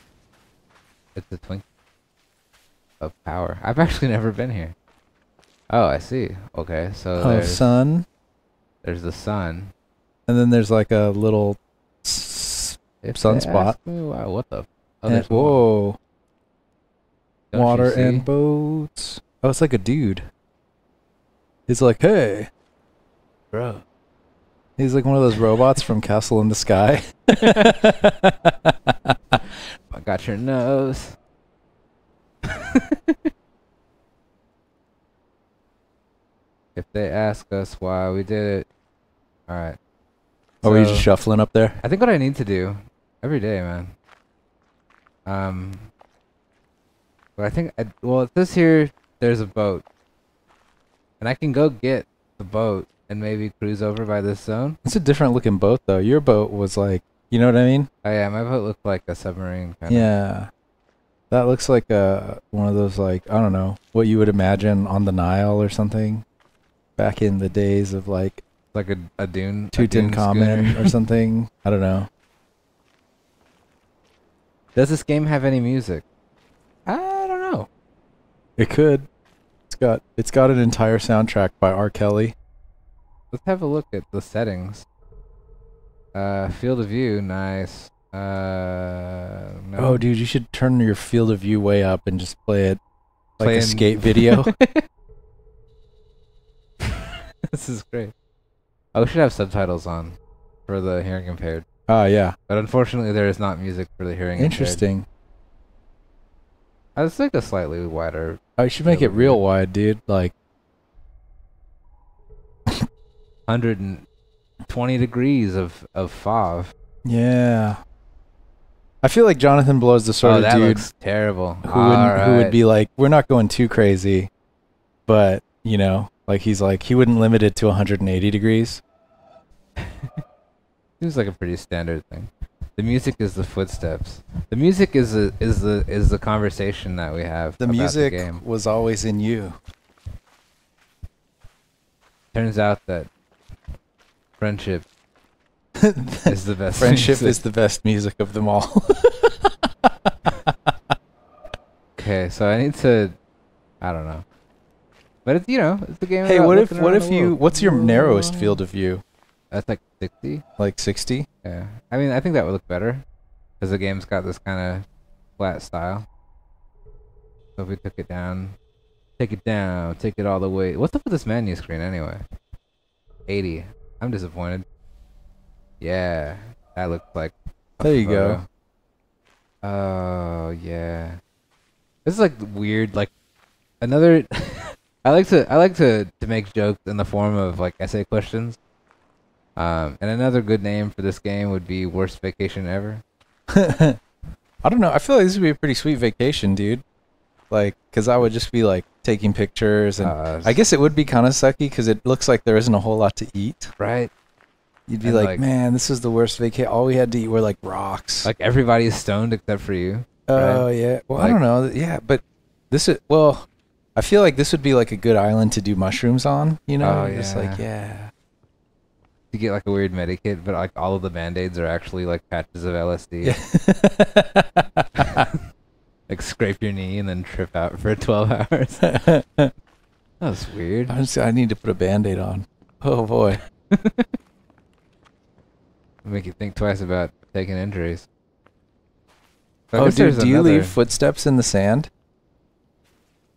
It's a twink of power. I've actually never been here. Oh, I see. Okay, so. Oh, sun. There's the sun. And then there's like a little s if sunspot. Me, wow, what the? Oh, and, whoa. Water and boats. Oh, it's like a dude. He's like, hey. Bro. He's like one of those robots from Castle in the Sky. I got your nose. If they ask us why we did it. Alright. Oh, so, are you just shuffling up there? I think what I need to do every day, man. Um But I think I, well at this here there's a boat. And I can go get the boat and maybe cruise over by this zone. It's a different looking boat though. Your boat was like, you know what I mean? Oh yeah, my boat looked like a submarine kind of. Yeah. That looks like a, one of those, like, I don't know, what you would imagine on the Nile or something. Back in the days of, like... Like a, a dune? Tutankhamun or something. I don't know. Does this game have any music? I don't know. It could. It's got, it's got an entire soundtrack by R. Kelly. Let's have a look at the settings. Uh, field of view, nice. Uh, no. Oh, dude, you should turn your field of view way up and just play it like Playing. a skate video. This is great. Oh, we should have subtitles on for the hearing impaired. Oh, uh, yeah. But unfortunately, there is not music for the hearing impaired. Interesting. I just like a slightly wider... Oh, you should make it real wide, dude. Like... one hundred twenty degrees of, of F O V. Yeah. I feel like Jonathan Blow is the sort oh, of dude... Looks terrible. Who, right. who would be like, we're not going too crazy, but, you know, like he's like, he wouldn't limit it to one hundred eighty degrees. Seems like a pretty standard thing. The music is the footsteps. The music is the is the is the conversation that we have. The about music the game. Was always in you. Turns out that friendship is the best. Friendship music. is the best music of them all. Okay, so I need to. I don't know, but it's you know it's the game. Hey, what if what if you? What's your narrowest field of view? That's like sixty. Like sixty? Yeah. I mean, I think that would look better, because the game's got this kind of flat style. So if we took it down, take it down, take it all the way. What's up with this menu screen anyway? eighty. I'm disappointed. Yeah. That looks like... There you go. Oh, yeah. This is like weird, like... Another... I like to I like to, to make jokes in the form of like essay questions. Um, and another good name for this game would be Worst Vacation Ever. I don't know. I feel like this would be a pretty sweet vacation, dude. Like, because I would just be, like, taking pictures. And uh, I guess it would be kind of sucky because it looks like there isn't a whole lot to eat. Right. You'd be like, like, man, this is the worst vacation. All we had to eat were, like, rocks. Like, everybody's stoned except for you. Oh, right? Yeah. Well, like, I don't know. Yeah, but this is, well, I feel like this would be, like, a good island to do mushrooms on, you know? Oh, yeah. Just like, yeah. You get like a weird medikit, but like all of the band-aids are actually like patches of L S D. Yeah. Like scrape your knee and then trip out for twelve hours. That was weird. Honestly, I need to put a band-aid on. Oh boy. Make you think twice about taking injuries. So oh, dude, do you another... leave footsteps in the sand?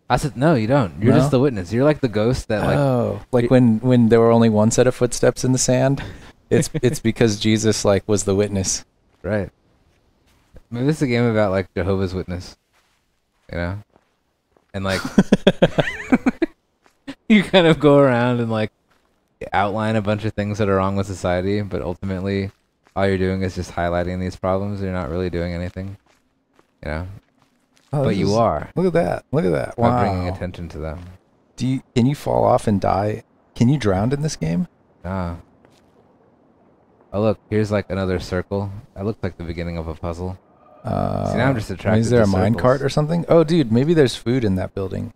I said, no, you don't. You're no? just the witness. You're like the ghost that like... Oh, like when, when there were only one set of footsteps in the sand? It's it's because Jesus like was the witness. Right. Maybe this is a game about like Jehovah's Witness. You know? And like... you kind of go around and like outline a bunch of things that are wrong with society, but ultimately all you're doing is just highlighting these problems. You're not really doing anything. You know? Oh, but you is, are. Look at that. Look at that. Wow. Not bringing attention to them. Do you, can you fall off and die? Can you drown in this game? Nah. Oh, look. Here's like another circle. That looks like the beginning of a puzzle. Uh, See, now I'm just attracted Is there to a minecart or something? Oh, dude. Maybe there's food in that building.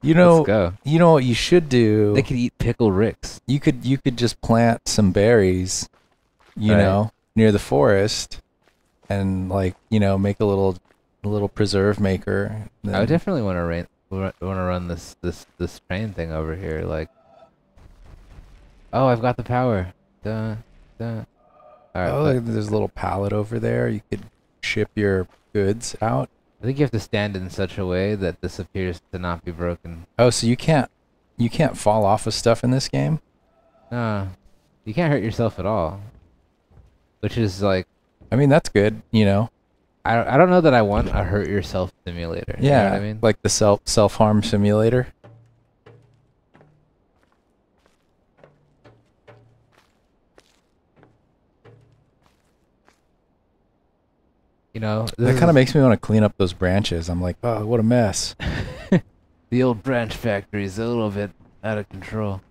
You know, Let's go. You know what you should do? They could eat pickle ricks. You could, you could just plant some berries, you right. know, near the forest. And like you know, make a little, a little preserve maker. I would definitely want to run, want to run this, this, this train thing over here. Like, oh, I've got the power. Duh, duh. All right, oh, look, there's a little pallet over there. You could ship your goods out. I think you have to stand in such a way that this appears to not be broken. Oh, so you can't, you can't fall off of stuff in this game? Nah, you can't hurt yourself at all. Which is like. I mean, that's good, you know. I, I don't know that I want a hurt yourself simulator. Yeah, you know what I mean? Like the self, self-harm simulator. You know. That kind of makes me want to clean up those branches. I'm like, oh, what a mess. The old branch factory is a little bit out of control.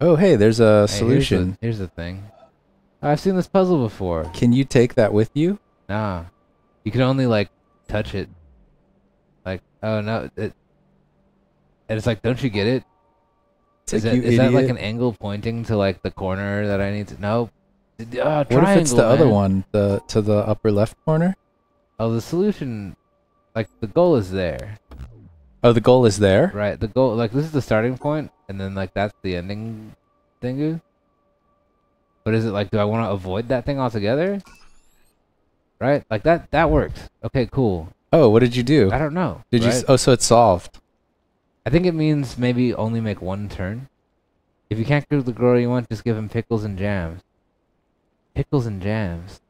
Oh, hey, there's a hey, solution. Here's the, here's the thing. I've seen this puzzle before. Can you take that with you? Nah. You can only, like, touch it. Like, oh, no. It, and it's like, don't you get it? It's is like that, you is idiot. that, like, an angle pointing to, like, the corner that I need to... No. Oh, triangle, What if it's the man. other one? The To the upper left corner? Oh, the solution... Like, the goal is there. Oh, the goal is there? Right. The goal... Like, this is the starting point, and then, like, that's the ending thingy. But is it like, do I want to avoid that thing altogether? Right? Like that, that worked. Okay, cool. Oh, what did you do? I don't know. Did right? you? Oh, so it's solved. I think it means maybe only make one turn. If you can't give the girl you want, just give him pickles and jams. Pickles and jams.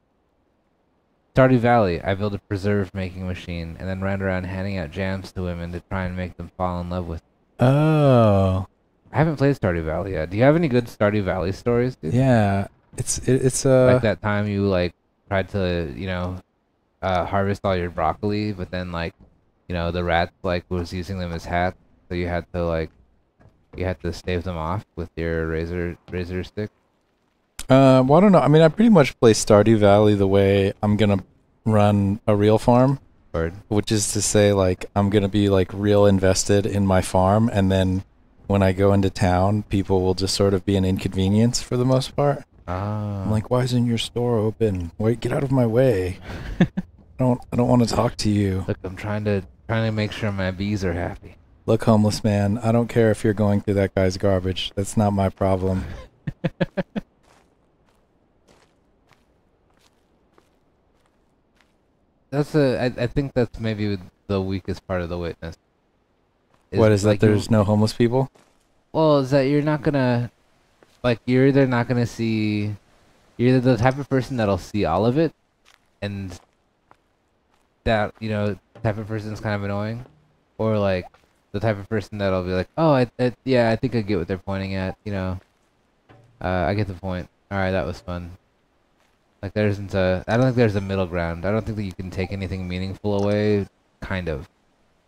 Stardew Valley, I built a preserve making machine and then ran around handing out jams to women to try and make them fall in love with me. Oh. I haven't played Stardew Valley yet. Do you have any good Stardew Valley stories, dude? Yeah. It's, it, it's, uh... Like that time you, like, tried to, you know, uh, harvest all your broccoli, but then, like, you know, the rat, like, was using them as hats, so you had to, like, you had to stave them off with your razor, razor stick. Uh, well, I don't know. I mean, I pretty much play Stardew Valley the way I'm gonna run a real farm. Word. Which is to say, like, I'm gonna be, like, real invested in my farm, and then when I go into town, people will just sort of be an inconvenience for the most part. Ah. I'm like, why isn't your store open? Wait, get out of my way. I don't I don't want to talk to you. Look, I'm trying to trying to make sure my bees are happy. Look, homeless man, I don't care if you're going through that guy's garbage. That's not my problem. That's a I, I think that's maybe the weakest part of The Witness. Is what is like that there's no homeless people? Well, is that you're not gonna Like, you're either not going to see... You're either the type of person that'll see all of it, and that, you know, type of person's kind of annoying. Or, like, the type of person that'll be like, oh, I, I, yeah, I think I get what they're pointing at, you know. Uh, I get the point. Alright, that was fun. Like, there isn't a... I don't think there's a middle ground. I don't think that you can take anything meaningful away, kind of.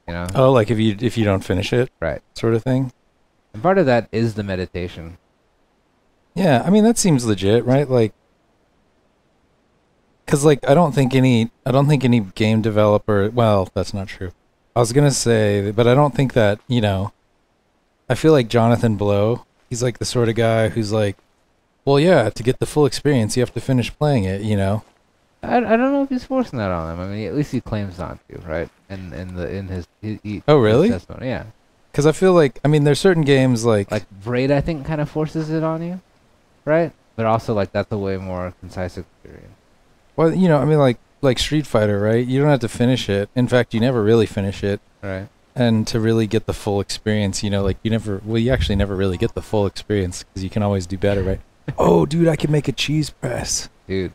You know? Oh, like, if you, if you don't finish it? Right. Sort of thing? And part of that is the meditation. Yeah, I mean, that seems legit, right? Like, because, like, I don't think any, I don't think any game developer, well, that's not true. I was going to say, but I don't think that, you know, I feel like Jonathan Blow, he's, like, the sort of guy who's like, well, yeah, to get the full experience, you have to finish playing it, you know? I, I don't know if he's forcing that on him. I mean, at least he claims not to, right? And in, in, the, in his, he, he, oh, really? His testimony, yeah. Because I feel like, I mean, there's certain games, like... Like, Braid, I think, kind of forces it on you. Right, but also like that's a way more concise experience. Well, you know, I mean, like like Street Fighter, right? You don't have to finish it. In fact, you never really finish it. Right. And to really get the full experience, you know, like you never, well, you actually never really get the full experience because you can always do better, right? Oh, dude, I can make a cheese press. Dude,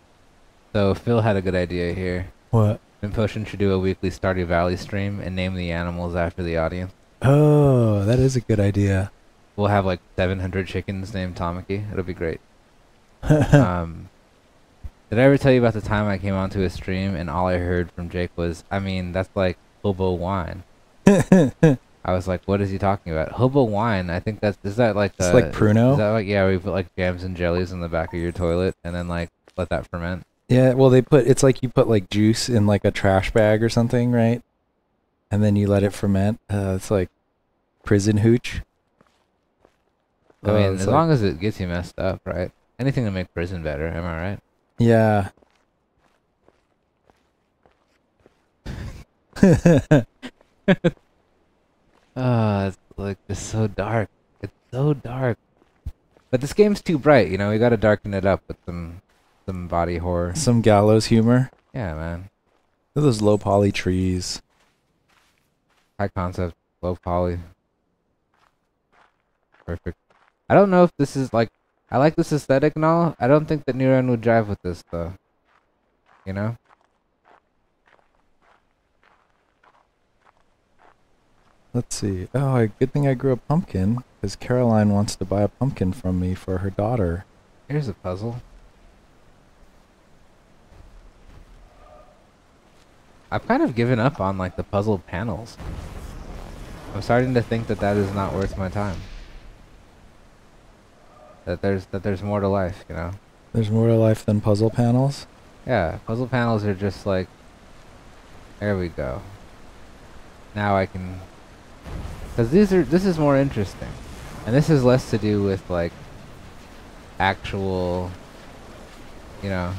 so Phil had a good idea here. What? And Potion should do a weekly Stardew Valley stream and name the animals after the audience. Oh, that is a good idea. We'll have like seven hundred chickens named Tamaki. It'll be great. um, did I ever tell you about the time I came onto a stream and all I heard from Jake was, I mean, that's like hobo wine. I was like, what is he talking about? Hobo wine? I think that's, is that like the... It's like Pruno? Is that like, yeah, we put like jams and jellies in the back of your toilet and then like let that ferment. Yeah, well they put, it's like you put like juice in like a trash bag or something, right? And then you let it ferment. Uh, it's like prison hooch. I mean, oh, as like, long as it gets you messed up, right? Anything to make prison better, am I right? Yeah. Ah, oh, it's like it's so dark. It's so dark. But this game's too bright, you know. We gotta darken it up with some, some body horror, some gallows humor. Yeah, man. Look at those low poly trees. High concept, low poly. Perfect. I don't know if this is like, I like this aesthetic and all. I don't think that Neuron would jive with this though. You know? Let's see. Oh, a good thing I grew a pumpkin, because Caroline wants to buy a pumpkin from me for her daughter. Here's a puzzle. I've kind of given up on like the puzzle panels. I'm starting to think that that is not worth my time. That there's that there's more to life, you know. There's more to life than puzzle panels? Yeah, puzzle panels are just like, there we go. Now I can, because these are this is more interesting, and this is less to do with like actual, you know.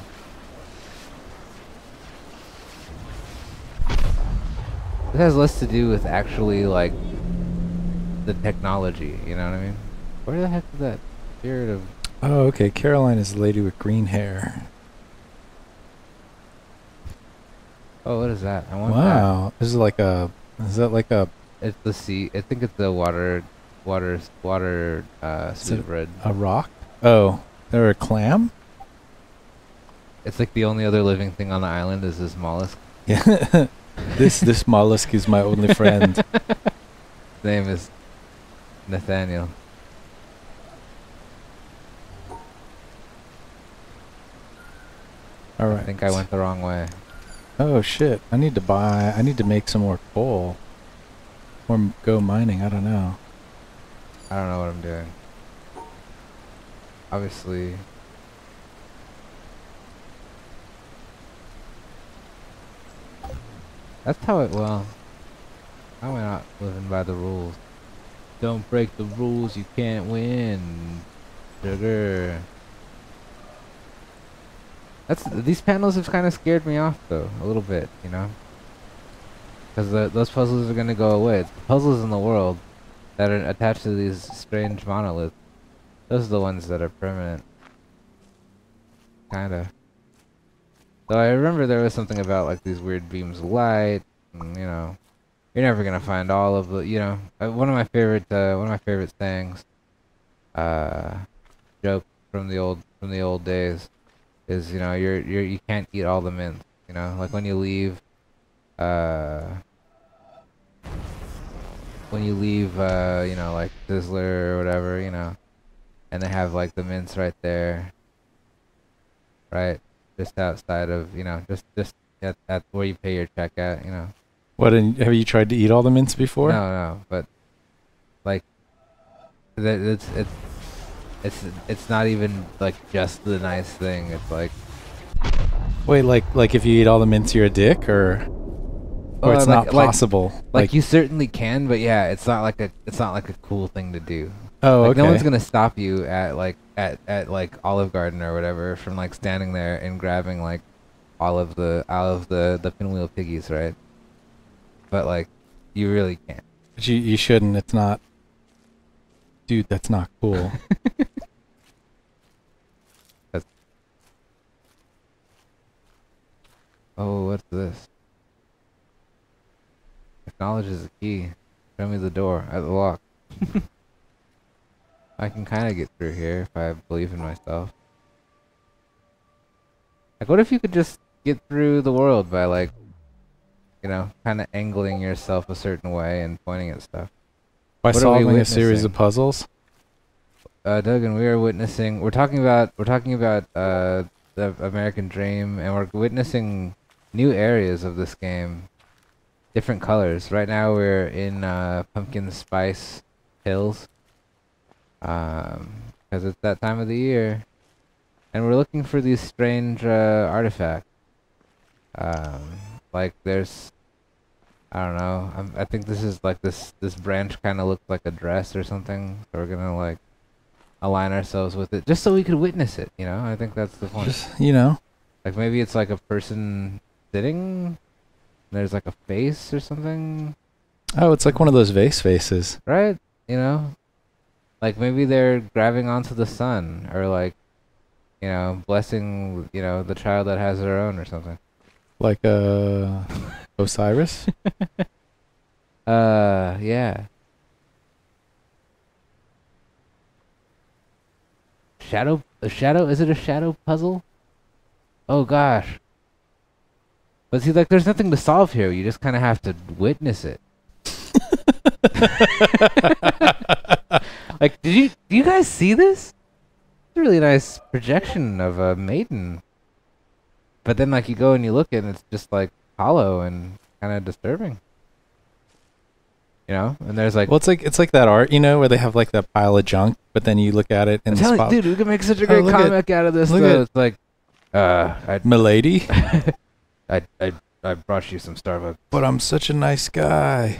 It has less to do with actually like the technology, you know what I mean? Where the heck is that? Of oh, okay. Caroline is the lady with green hair. Oh, what is that? I want wow, that. This is like a. Is that like a? It's the sea. I think it's the water water, water, uh, sweet bread. A rock? Oh, they're a clam? It's like the only other living thing on the island is this mollusk. Yeah. This this mollusk is my only friend. His name is Nathaniel. All right. I think I went the wrong way. Oh shit! I need to buy. I need to make some more coal, or m go mining. I don't know. I don't know what I'm doing. Obviously. That's how it, well, I went out living by the rules. Don't break the rules, you can't win. Sugar. That's, these panels have kind of scared me off though, a little bit, you know? Because those puzzles are going to go away. It's the puzzles in the world that are attached to these strange monoliths. Those are the ones that are permanent. Kinda. Though I remember there was something about like these weird beams of light, and, you know, you're never gonna find all of the, you know, uh, one of my favorite, uh, one of my favorite things, uh, joke from the old, from the old days, is you know you're you're you can't eat all the mints, you know, like when you leave, uh, when you leave, uh, you know, like Sizzler or whatever, you know, and they have like the mints right there, right. Just outside of, you know, just just at, at where you pay your check at, you know. What, and have you tried to eat all the mints before? No, no, but like, th it's it's it's it's not even like just the nice thing. It's like, wait, like like if you eat all the mints, you're a dick, or or well, it's like, not possible. Like, like, like you certainly can, but yeah, it's not like a it's not like a cool thing to do. Oh, like, okay. No one's gonna stop you at like at at like Olive Garden or whatever from like standing there and grabbing like all of the all of the the pinwheel piggies, right? But like, you really can't. But you you shouldn't. It's not, dude. That's not cool. That's... Oh, what's this? Knowledge is the key. Show me the door at the lock. I can kind of get through here if I believe in myself. Like, what if you could just get through the world by, like, you know, kind of angling yourself a certain way and pointing at stuff? By solving a series of puzzles? Uh, Duggan, we are witnessing... We're talking about... We're talking about, uh, the American Dream, and we're witnessing new areas of this game. Different colors. Right now we're in, uh, Pumpkin Spice Hills. Um, because it's that time of the year. And we're looking for these strange, uh, artifacts. Um, like there's... I don't know. I'm, I think this is like this... This branch kind of looks like a dress or something. So we're gonna, like, align ourselves with it. Just so we could witness it, you know? I think that's the point. Just, you know. Like maybe it's like a person sitting... There's like a face or something. Oh, it's like one of those vase faces. Right? You know? Like maybe they're grabbing onto the sun, or like, you know, blessing, you know, the child that has their own or something. Like, uh, Osiris? uh, yeah. Shadow, a shadow, is it a shadow puzzle? Oh gosh. But see, like, there's nothing to solve here. You just kind of have to witness it. Like, did you do you guys see this? It's a really nice projection of a maiden. But then, like, you go and you look, and it's just like hollow and kind of disturbing. You know, and there's like, well, it's like it's like that art, you know, where they have like that pile of junk, but then you look at it and it's like, dude, we can make such a great oh, comic at, out of this. Look at, it's like, uh, I'd milady. I, I, I brought you some Starbucks. But I'm such a nice guy.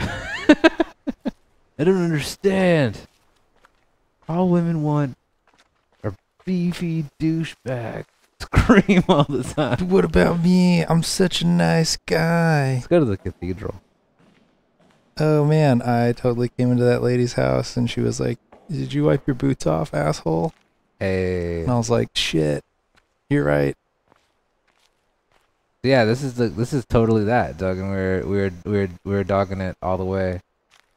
I don't understand. All women want are beefy douchebags. Scream all the time. But what about me? I'm such a nice guy. Let's go to the cathedral. Oh man, I totally came into that lady's house and she was like, "Did you wipe your boots off, asshole?" Hey. And I was like, "Shit, you're right." Yeah, this is the this is totally that, Doug, and we're we're we're we're dogging it all the way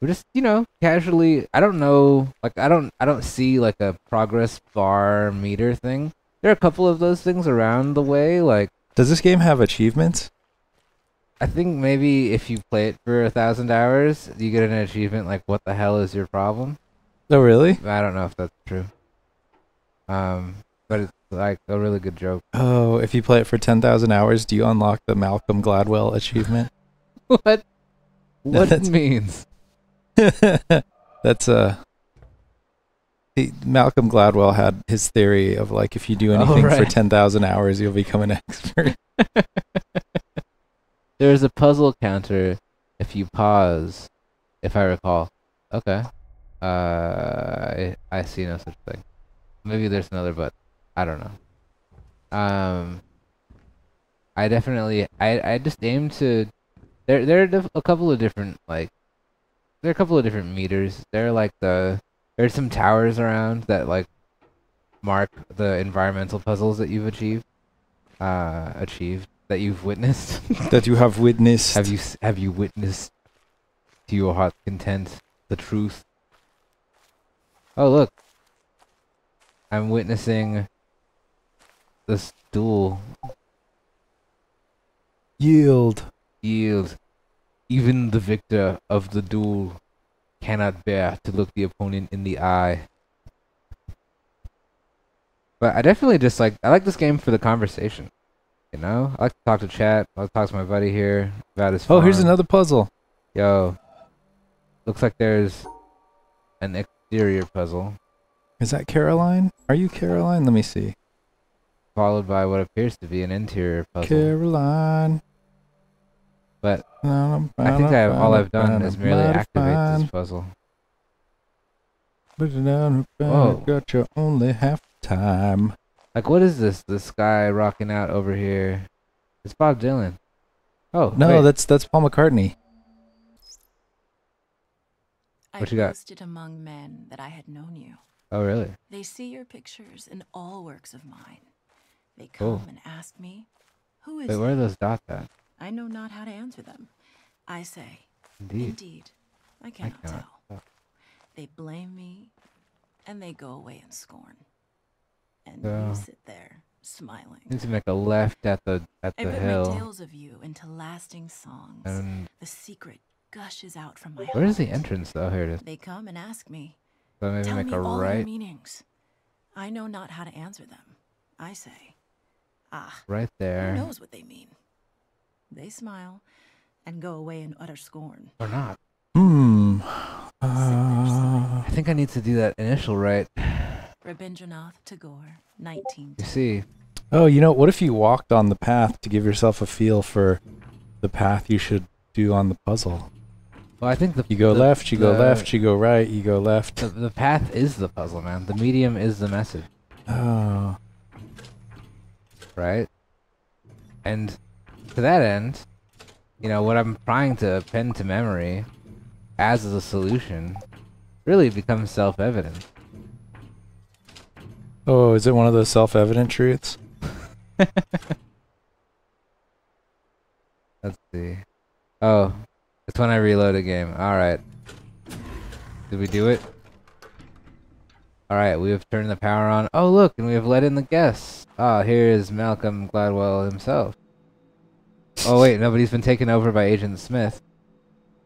we're just, you know, casually. I don't know, like I don't, I don't see like a progress bar meter thing. There are a couple of those things around the way. Like, does this game have achievements? I think maybe if you play it for a thousand hours, you get an achievement. Like, what the hell is your problem? Oh, really? I don't know if that's true. Um, but it's like a really good joke. Oh, if you play it for ten thousand hours, do you unlock the Malcolm Gladwell achievement? What? What it means? That's uh, he, Malcolm Gladwell had his theory of like if you do anything oh, right. for ten thousand hours, you'll become an expert. There's a puzzle counter if you pause, if I recall. Okay. Uh, I, I see no such thing. Maybe there's another, but I don't know. Um, I definitely, I, I just aim to, there, there are dif- a couple of different, like, there are a couple of different meters. There are, like, the, there's some towers around that, like, mark the environmental puzzles that you've achieved, uh, achieved. That you've witnessed. That you have witnessed. Have you have you witnessed to your heart's content the truth? Oh look, I'm witnessing this duel. Yield, yield. Even the victor of the duel cannot bear to look the opponent in the eye. But I definitely just like I like this game for the conversation. You know, I like to talk to chat. I like to talk to my buddy here about his farm. Oh, here's another puzzle. Yo, looks like there's an exterior puzzle. Is that Caroline? Are you Caroline? Let me see. Followed by what appears to be an interior puzzle. Caroline. But I think I have, all I've done is merely activate this puzzle. Put it down, got your only half time. Like, what is this? This guy rocking out over here. It's Bob Dylan. Oh, no, wait. that's that's Paul McCartney. What I you got? Posted among men that I had known you. Oh, really? They see your pictures in all works of mine. They come cool. and ask me, who is wait, where are those dots at? I know not how to answer them. I say, indeed, indeed I, cannot I cannot tell. They blame me, and they go away in scorn. And so, you sit there, smiling. Need to make a left at the at the I hill. I put tales of you into lasting songs. And the secret gushes out from my heart. Where is the entrance, though? Here it is. They come and ask me. So maybe Tell make me a all right. meanings. I know not how to answer them. I say, ah, right there. Who knows what they mean? They smile, and go away in utter scorn. Or not. Hmm. Uh, I think I need to do that initial right. Rabindranath Tagore, nineteen. You see. Oh, you know, what if you walked on the path to give yourself a feel for the path you should do on the puzzle? Well, I think the... You go the, left, you the, go left, you go right, you go left. The, the path is the puzzle, man. The medium is the message. Oh. Right? And to that end, you know, what I'm trying to pin to memory as a solution really becomes self-evident. Oh, is it one of those self-evident truths? Let's see. Oh, it's when I reload a game. Alright. Did we do it? Alright, we have turned the power on. Oh, look, and we have let in the guests. Ah, oh, here is Malcolm Gladwell himself. Oh, wait, nobody's been taken over by Agent Smith.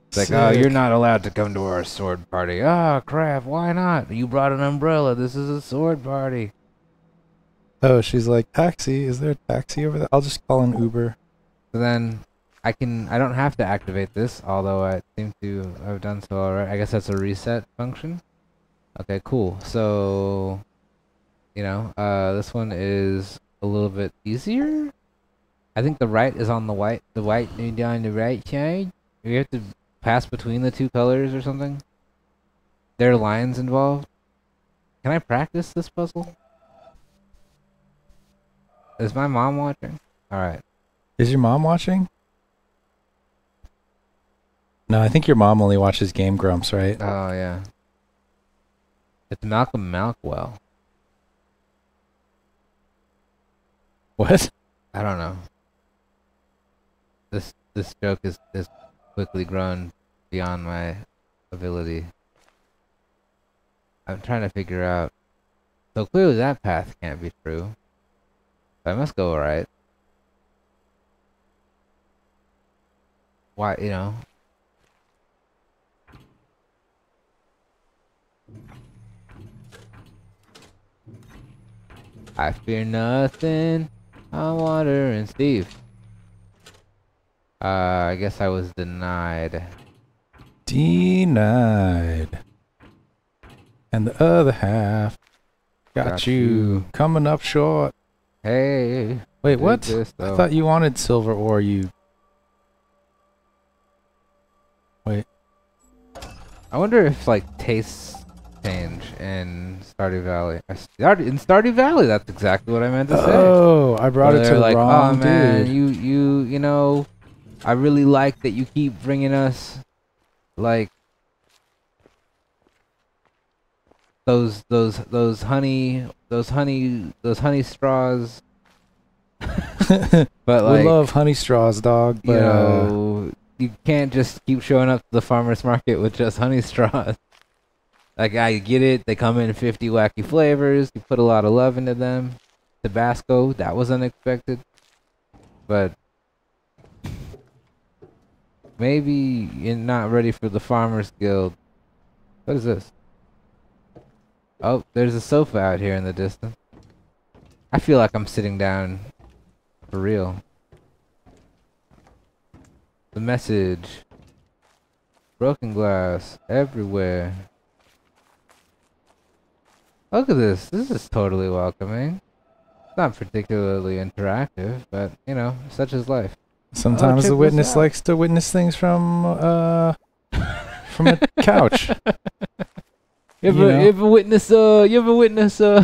It's like, sick. Oh, you're not allowed to come to our sword party. Ah, oh, crap, why not? You brought an umbrella. This is a sword party. Oh, she's like, taxi? Is there a taxi over there? I'll just call an Uber. So then, I can, I don't have to activate this, although I seem to have done so alright. I guess that's a reset function. Okay, cool. So, you know, uh, this one is a little bit easier. I think the right is on the white, the white on the right side. You have to pass between the two colors or something? There are lines involved? Can I practice this puzzle? Is my mom watching? Alright. Is your mom watching? No, I think your mom only watches Game Grumps, right? Oh, yeah. It's Malcolm Malkwell. What? I don't know. This this joke is... is quickly grown beyond my ability. I'm trying to figure out. So clearly that path can't be true. So I must go right. Why, you know? I fear nothing. I'm Water and Steve. Uh, I guess I was denied. Denied. And the other half got, got you. you coming up short. Hey. Wait, what? This, I thought you wanted silver ore. You. Wait. I wonder if like tastes change in Stardew Valley. I started in Stardew Valley. That's exactly what I meant to say. Oh, I brought Where it to the like, wrong oh, dude. Man, you you you know, I really like that you keep bringing us like. Those those those honey those honey those honey straws. But like, we love honey straws, dog. But you know, uh, you can't just keep showing up to the farmer's market with just honey straws. Like I get it, they come in fifty wacky flavors. You put a lot of love into them. Tabasco, that was unexpected, but maybe you're not ready for the farmer's guild. What is this? Oh, there's a sofa out here in the distance. I feel like I'm sitting down for real. The message. Broken glass everywhere. Look at this. This is totally welcoming. It's not particularly interactive, but, you know, such is life. Sometimes oh, the witness likes to witness things from, uh, from a couch. You ever, you, know? you ever witness uh you ever witness uh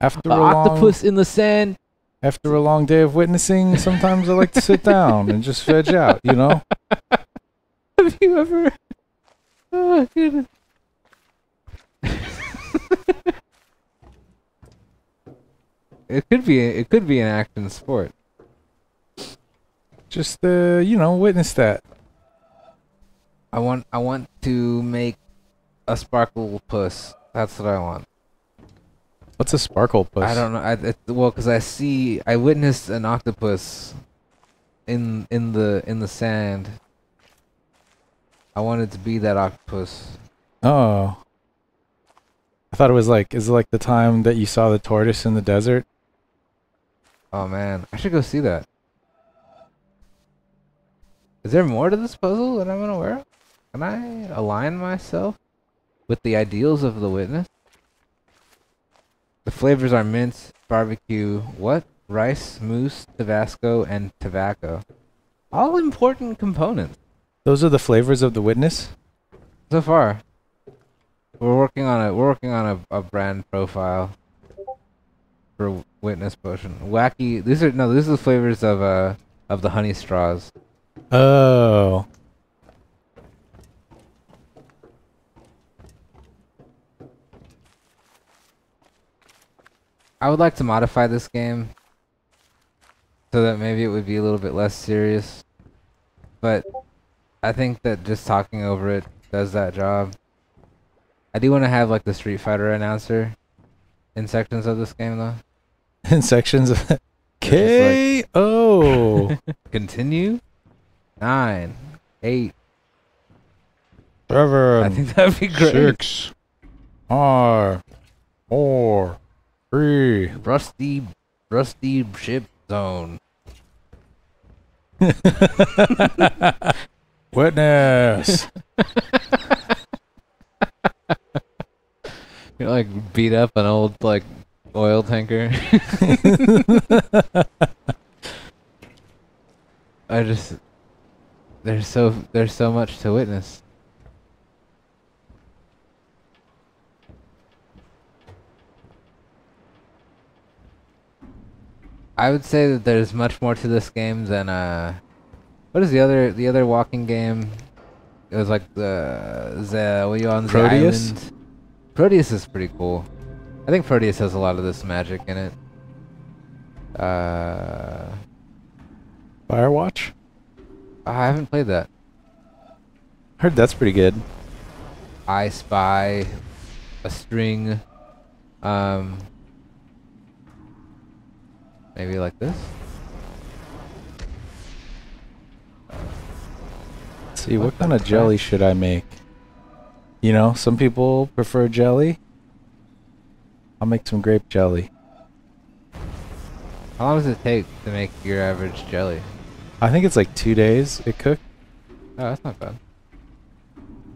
after a long, octopus in the sand? After a long day of witnessing, sometimes I like to sit down and just veg out, you know? Have you ever oh, dude. It could be it could be an action sport. Just uh, you know, witness that. I want I want to make a sparkle puss. That's what I want. What's a sparkle puss? I don't know. I, it, well, because I see, I witnessed an octopus in in the in the sand. I wanted to be that octopus. Oh. I thought it was like, is it like the time that you saw the tortoise in the desert? Oh man, I should go see that. Is there more to this puzzle that I'm unaware of? Can I align myself with the ideals of the witness? The flavors are mince, barbecue, what? Rice, mousse, Tabasco, and tobacco. All important components. Those are the flavors of the witness? So far. We're working on a we're working on a, a brand profile for witness potion. Wacky these are no, these are the flavors of uh of the honey straws. Oh, I would like to modify this game so that maybe it would be a little bit less serious, but I think that just talking over it does that job. I do want to have like the Street Fighter announcer in sections of this game though. In sections of K O. Like continue. Nine. Eight. Seven. I think that'd be great. Six. Five. Four. Three. Rusty, rusty ship zone. Witness. You like beat up an old like oil tanker. I just there's so there's so much to witness. I would say that there's much more to this game than uh, what is the other the other walking game? It was like the the were you on Proteus? The island? Proteus is pretty cool. I think Proteus has a lot of this magic in it. Uh, Firewatch? I haven't played that. Heard that's pretty good. I Spy, a string, um, maybe like this. Let's see, what, what kind of jelly should I make? You know, some people prefer jelly. I'll make some grape jelly. How long does it take to make your average jelly? I think it's like two days it cooked. Oh, that's not bad.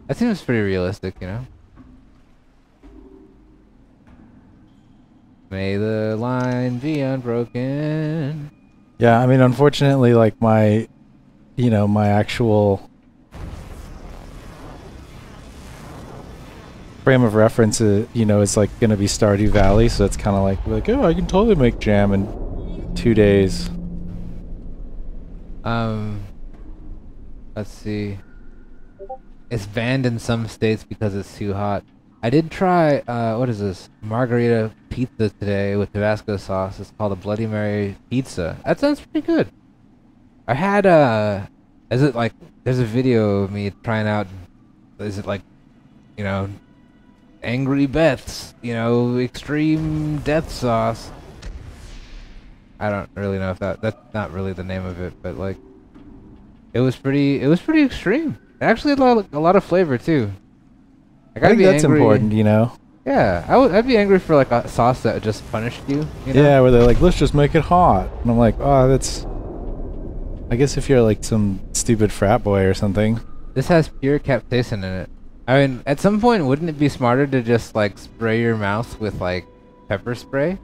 That seems pretty realistic, you know? May the line be unbroken. Yeah, I mean, unfortunately, like my, you know, my actual frame of reference, uh, you know, is like gonna be Stardew Valley, so it's kind of like, like, oh, I can totally make jam in two days. Um, let's see. It's banned in some states because it's too hot. I did try, uh, what is this? Margarita pizza today with Tabasco sauce. It's called a Bloody Mary pizza. That sounds pretty good. I had, uh, is it like, there's a video of me trying out, is it like, you know, Angry Beth's, you know, extreme death sauce. I don't really know if that, that's not really the name of it, but like, it was pretty, it was pretty extreme. It actually had a lot of, a lot of flavor too. Like, I think that's angry. Important, you know? Yeah, I would, I'd be angry for like a sauce that just punished you, you know? Yeah, where they're like, let's just make it hot. And I'm like, oh, that's... I guess if you're like some stupid frat boy or something. This has pure capsaicin in it. I mean, at some point, wouldn't it be smarter to just like spray your mouth with like pepper spray?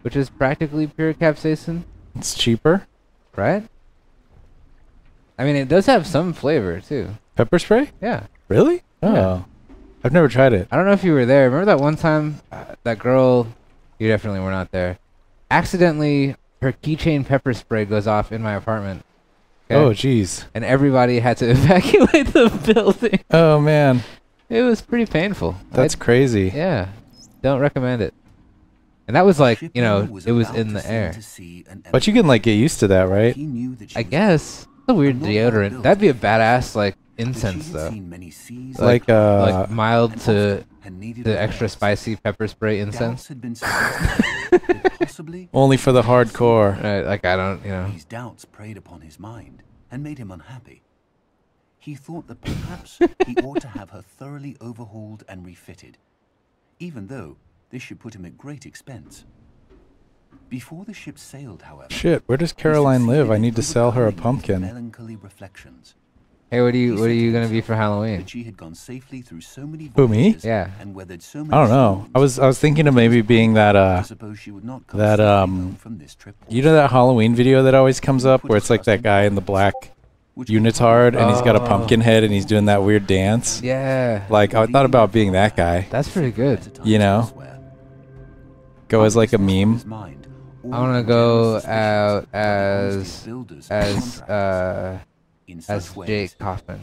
Which is practically pure capsaicin. It's cheaper. Right? I mean, it does have some flavor too. Pepper spray? Yeah. Really? Oh. Yeah. I've never tried it. I don't know if you were there. Remember that one time uh, that girl, you definitely were not there, accidentally her keychain pepper spray goes off in my apartment. Okay? Oh, jeez. And everybody had to evacuate the building. Oh, man. It was pretty painful. That's I'd, crazy. Yeah. Don't recommend it. And that was like, you know, was it was in the air. But you can like get used to that, right? He knew that she I guess. It's a weird deodorant. That'd be a badass like incense though. Like, like uh like mild to the extra spicy pepper spray incense. Only for the hardcore. Right, like I don't, you know. These doubts preyed upon his mind and made him unhappy. He thought that perhaps he ought to have her thoroughly overhauled and refitted. Even though this should put him at great expense. Before the ship sailed, however... Shit, where does Caroline live? I need to sell her a pumpkin. Melancholy reflections. Hey, what are you, what are you going to be for Halloween? She had gone safely through so many Who, me? Yeah. And weathered so many I don't know. I was, I was thinking of maybe being that, uh... That, um... You know that Halloween video that always comes up? Where it's like that guy in the black unitard, and oh. he's got a pumpkin head, and he's doing that weird dance? Yeah. Like, I thought about being that guy. That's pretty good. You know? Go as like a meme. I want to go out as as uh as Jake Kaufman.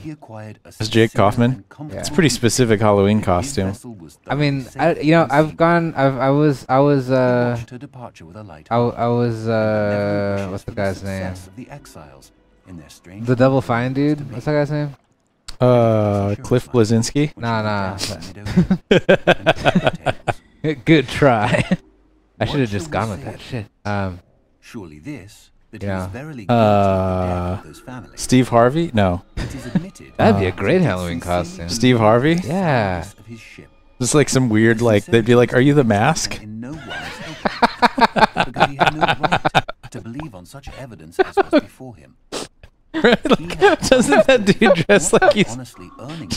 As Jake Kaufman? Yeah. It's a pretty specific Halloween costume. I mean, I, you know, I've gone. I've I was I was uh I, I was uh what's the guy's name? The Double Fine dude. What's that guy's name? Uh, Cliff Blazinski. Nah, nah. Good try. I should have just gone with that shit. Um, Surely this, that yeah. verily uh, Steve Harvey? No. That'd be a great Halloween costume. Steve Harvey? Yeah. Just like some weird, like, they'd be like, are you the mask? Like, doesn't that dude dress like he's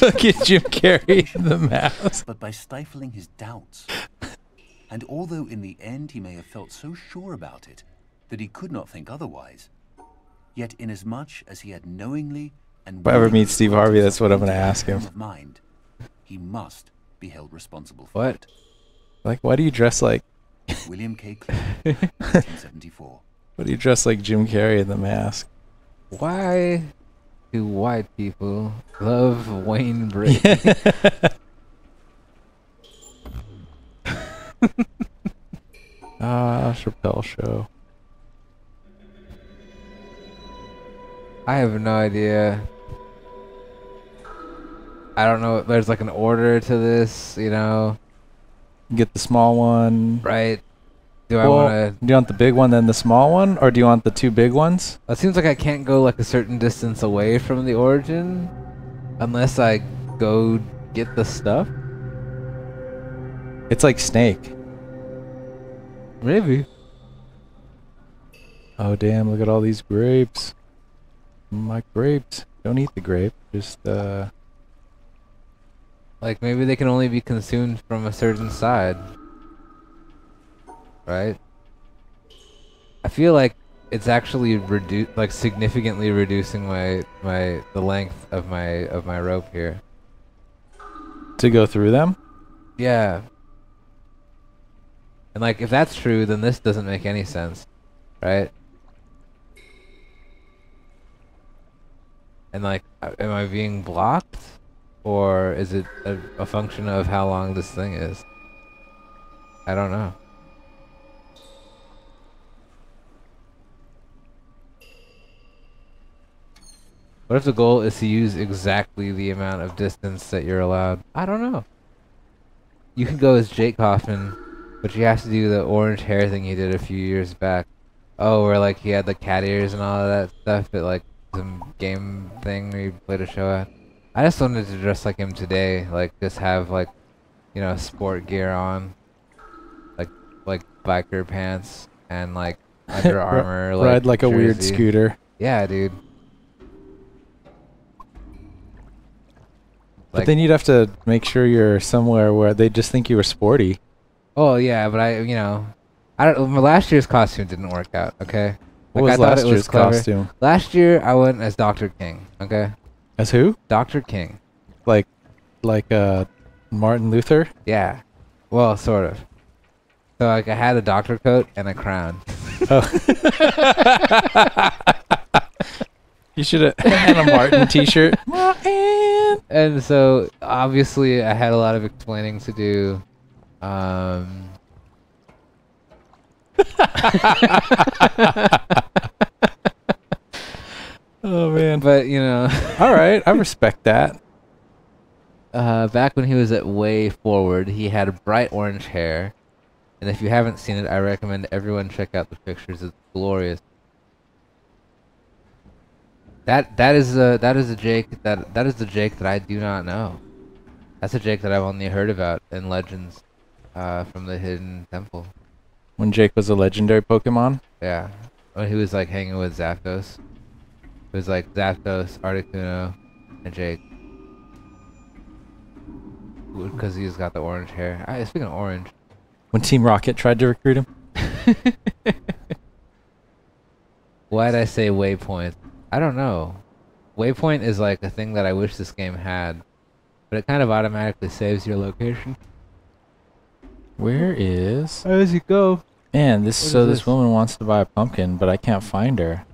fucking Jim Carrey in the mask? But by stifling his doubts. And although in the end he may have felt so sure about it that he could not think otherwise, yet inasmuch as he had knowingly and if I ever meet Steve Harvey, that's what I'm going to ask him. Mind, he must be held responsible for what? It. Like, why do you dress like William K. Cleary, nineteen seventy-four? Why do you dress like Jim Carrey in the mask? Why do white people love Wayne Brady? Ah, uh, Chappelle Show. I have no idea. I don't know if there's like an order to this, you know. Get the small one. Right. Do well, I want to... Do you want the big one, then the small one? Or do you want the two big ones? It seems like I can't go like a certain distance away from the origin unless I go get the stuff. It's like Snake. Maybe. Oh, damn. Look at all these grapes. My grapes. Don't eat the grape. Just, uh... like, maybe they can only be consumed from a certain side. Right? I feel like it's actually redu- like significantly reducing my my the length of my of my rope here. To go through them? Yeah. And like if that's true, then this doesn't make any sense, right? And like am I being blocked? Or is it a, a function of how long this thing is? I don't know. What if the goal is to use exactly the amount of distance that you're allowed? I don't know. You can go as Jake Kaufman, but you have to do the orange hair thing he did a few years back. Oh, where like he had the cat ears and all of that stuff at like some game thing where you played a show at. I just wanted to dress like him today, like just have like, you know, sport gear on, like like biker pants and like Under Armour. Like, ride like a jersey. Weird scooter. Yeah, dude. But like, then you'd have to make sure you're somewhere where they just think you were sporty. Oh yeah, but I, you know, I don't. My last year's costume didn't work out. Okay. What like, was I last it year's was costume? Last year I went as Doctor King. Okay. As who? Doctor King. Like, like uh, Martin Luther. Yeah. Well, sort of. So like, I had a doctor coat and a crown. Oh. You should have had a Martin t-shirt. And so, obviously, I had a lot of explaining to do. Um, oh, man. But, you know. All right. I respect that. Uh, back when he was at WayForward, he had bright orange hair. And if you haven't seen it, I recommend everyone check out the pictures. It's glorious. That that is a that is a Jake that that is the Jake that I do not know. That's a Jake that I've only heard about in Legends, uh, from the Hidden Temple. When Jake was a legendary Pokemon. Yeah, when he was like hanging with Zapdos. It was like Zapdos, Articuno, and Jake. Because he's got the orange hair. I, speaking of orange. When Team Rocket tried to recruit him. Why did I say Waypoint? I don't know. Waypoint is like a thing that I wish this game had, but it kind of automatically saves your location. Where is... Where does it go? Man, this so this woman wants to buy a pumpkin, but I can't find her.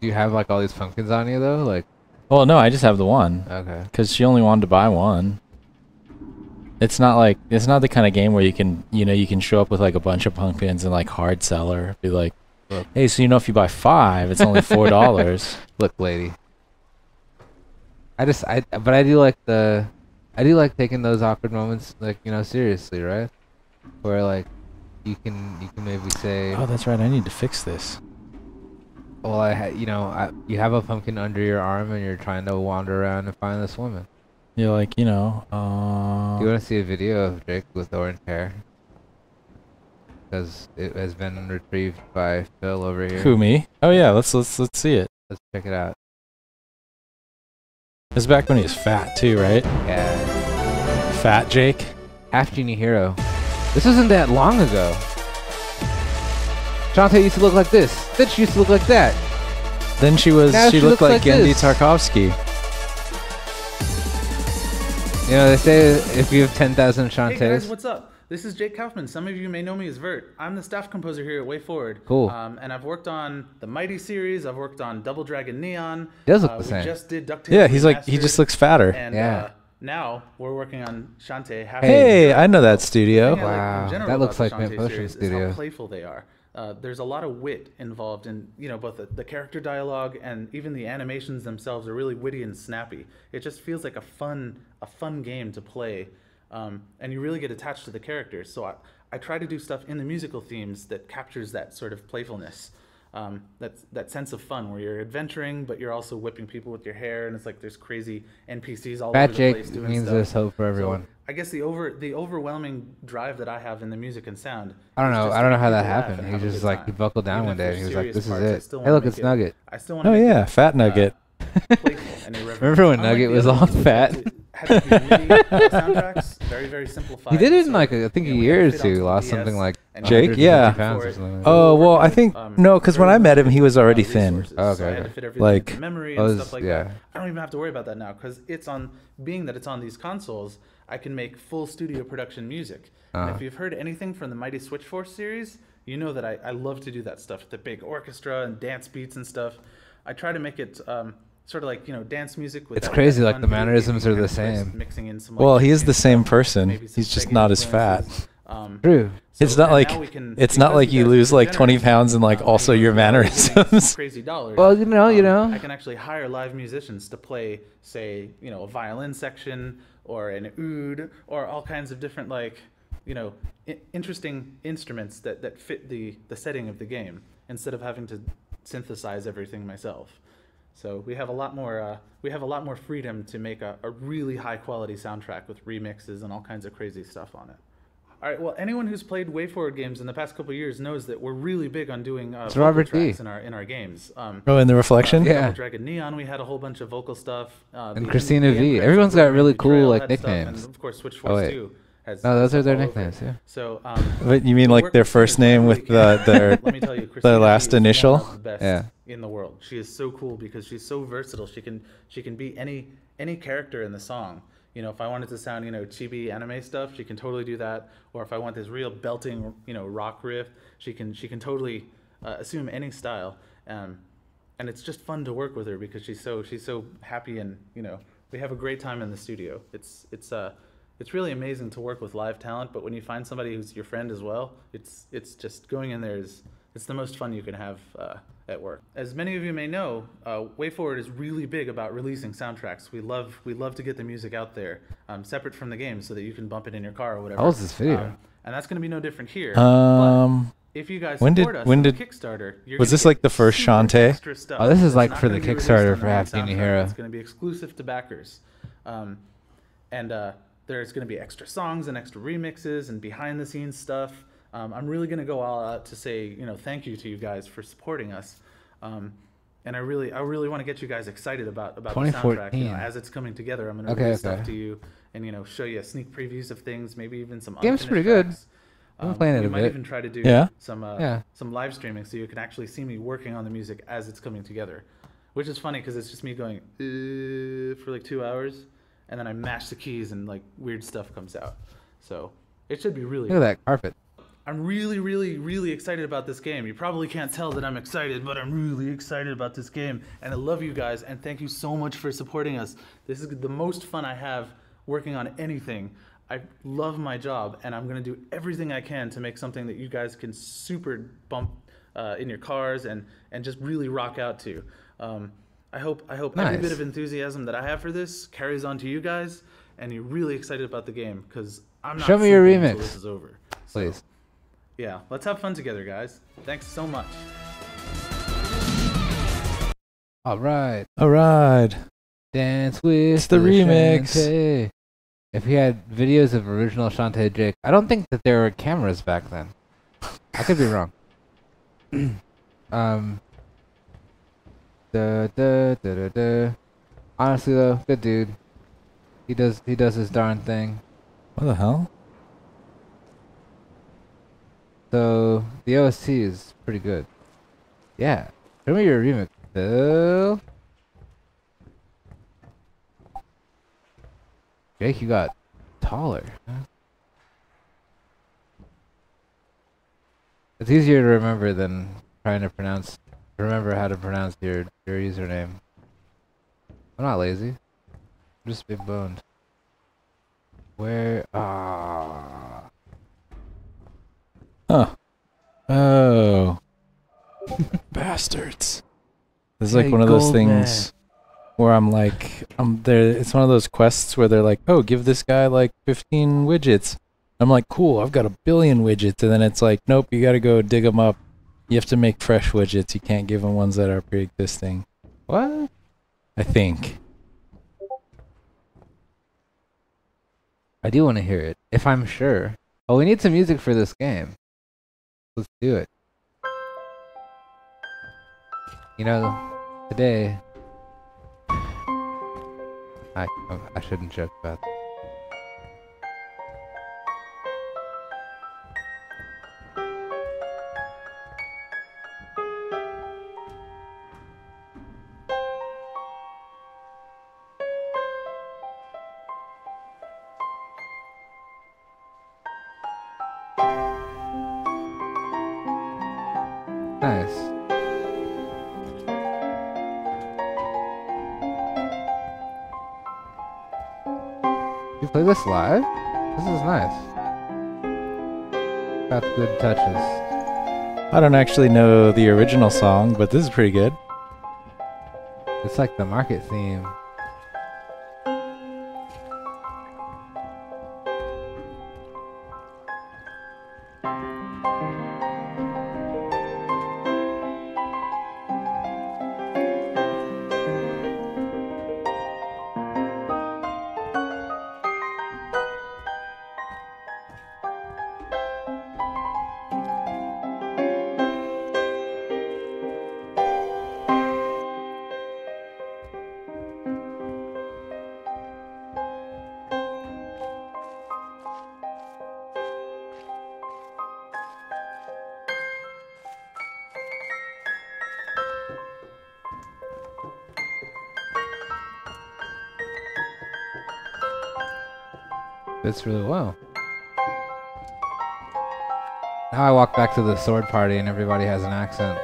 Do you have like all these pumpkins on you though? Like... Well, no, I just have the one. Okay. Because she only wanted to buy one. It's not like... It's not the kind of game where you can, you know, you can show up with like a bunch of pumpkins and like hard sell her. Be like... Look. Hey, so you know if you buy five, it's only four dollars. Look, lady. I just, I, but I do like the, I do like taking those awkward moments, like, you know, seriously, right? Where like, you can, you can maybe say, oh, that's right, I need to fix this. Well, I, ha you know, I, you have a pumpkin under your arm, and you're trying to wander around and find this woman. You're like, you know, uh... do you want to see a video of Jake with orange hair? Because it has been retrieved by Phil over here. Who, me? Oh yeah, let's let's let's see it. Let's check it out. This is back when he was fat too, right? Yeah. Fat Jake. Half Genie Hero. This isn't that long ago. Shantae used to look like this. Then she used to look like that. Then she was now she, she looked like, like Genndy Tarkovsky. You know, they say if you have ten thousand Shantaes. Hey guys, what's up? This is Jake Kaufman. Some of you may know me as Vert. I'm the staff composer here at WayForward. Cool. Um, and I've worked on the Mighty series. I've worked on Double Dragon Neon. He does look uh, the same. We just did DuckTales. Yeah, he's like, he just looks fatter. And, yeah. Uh, now we're working on Shantae. Hey, I know that studio. Wow, like that looks like Shantae Man Potion Studio. How playful they are. Uh, there's a lot of wit involved in, you know, both the, the character dialogue and even the animations themselves are really witty and snappy. It just feels like a fun, a fun game to play, um, and you really get attached to the characters. So I, I try to do stuff in the musical themes that captures that sort of playfulness, um, that that sense of fun where you're adventuring but you're also whipping people with your hair, and it's like there's crazy N P Cs all Fat over Jake the place doing means stuff. This hope for everyone. So, I guess the over the overwhelming drive that I have in the music and sound. I don't know. I don't know how that happened. He just like he buckled down one day and he was like, "This is it." Hey, look, it's Nugget. I still want. Oh yeah, Fat Nugget. Remember when Nugget was all fat? Very very simplified. He did it in like I think a year or two. Lost something like Jake. Yeah. Oh well, I think no, because when I met him, he was already thin. Okay. Like memory and stuff like that. I don't even have to worry about that now because it's on being that it's on these consoles. I can make full studio production music. Uh-huh. And if you've heard anything from the Mighty Switch Force series, you know that I, I love to do that stuff, the big orchestra and dance beats and stuff. I try to make it um, sort of like, you know, dance music. With it's crazy, like the mannerisms are the same. Mixing in some, like, well, he is the same person. He's just not as fat. Um, True. So it's not like can, it's not like you lose like twenty pounds and like also your mannerisms. Crazy dollars. Well, you know, um, you know. I can actually hire live musicians to play, say, you know, a violin section or an oud or all kinds of different, like, you know, I interesting instruments that that fit the the setting of the game instead of having to synthesize everything myself. So we have a lot more uh, we have a lot more freedom to make a, a really high quality soundtrack with remixes and all kinds of crazy stuff on it. All right. Well, anyone who's played WayForward games in the past couple of years knows that we're really big on doing uh, vocal tracks in our in our games. Um, oh, in the reflection, uh, yeah. Dragon Neon, we had a whole bunch of vocal stuff. Uh, and Christina V. Everyone's, everyone's got really cool like nicknames. Stuff. And of course, Switch Force oh, Two. Has, no, those are their nicknames. Yeah. So, um, but you mean like their first name with uh, their you, their last initial? The best yeah. In the world, she is so cool because she's so versatile. She can she can be any any character in the song. You know, if I want it to sound, you know, chibi anime stuff, she can totally do that. Or if I want this real belting, you know, rock riff, she can she can totally uh, assume any style. Um, and it's just fun to work with her because she's so she's so happy, and you know, we have a great time in the studio. It's it's uh it's really amazing to work with live talent, but when you find somebody who's your friend as well, it's it's just going in there is it's the most fun you can have uh, at work. As many of you may know, uh, WayForward is really big about releasing soundtracks. We love we love to get the music out there, um, separate from the game, so that you can bump it in your car or whatever. How was this video? Um, and that's going to be no different here. Um, but if you guys when support did, us when did, Kickstarter, you're was this like the first Shantae? Stuff. Oh, this is like for the Kickstarter for Half-Genie Hero. It's going to be exclusive to backers, um, and uh, there's going to be extra songs and extra remixes and behind-the-scenes stuff. Um, I'm really going to go all out to say, you know, thank you to you guys for supporting us, um, and I really, I really want to get you guys excited about about the soundtrack. You know, as it's coming together, I'm going to okay, release okay. stuff to you, and you know, show you sneak previews of things, maybe even some. Game's pretty tracks. Good. Um, I'm playing it a bit. We might even try to do yeah. some uh, yeah. some live streaming, so you can actually see me working on the music as it's coming together, which is funny because it's just me going uh, for like two hours, and then I mash the keys and like weird stuff comes out. So it should be really. Look at that carpet. I'm really, really, really excited about this game. You probably can't tell that I'm excited, but I'm really excited about this game. And I love you guys, and thank you so much for supporting us. This is the most fun I have working on anything. I love my job, and I'm going to do everything I can to make something that you guys can super bump uh, in your cars and, and just really rock out to. Um, I hope, I hope nice. Every bit of enthusiasm that I have for this carries on to you guys, and you're really excited about the game, because I'm not Show me your remix. Until this is over. So. Please. Yeah, let's have fun together, guys. Thanks so much. All right. All right. Dance with it's the, the remix. Shantae. If we had videos of original Shantae Jake, I don't think that there were cameras back then. I could be wrong. um. Da, da, da, da, da. Honestly, though, good dude. He does, he does his darn thing. What the hell? So, the O S T is pretty good. Yeah. Show me your remix, though. Jake, you got taller. It's easier to remember than trying to pronounce, remember how to pronounce your, your username. I'm not lazy. I'm just big boned. Where? Ah. Huh. Oh. bastards. This is like hey, one of those things man. where I'm like, I'm there. It's one of those quests where they're like, oh, give this guy like fifteen widgets. I'm like, cool, I've got a billion widgets. And then it's like, nope, you got to go dig them up. You have to make fresh widgets. You can't give them ones that are pre-existing. What? I think. I do want to hear it, if I'm sure. Oh, we need some music for this game. Let's do it. You know, today... I, I shouldn't joke about that. This live? This is nice. Got good touches. I don't actually know the original song, but this is pretty good. It's like the market theme. Fits really well. Now I walk back to the sword party and everybody has an accent.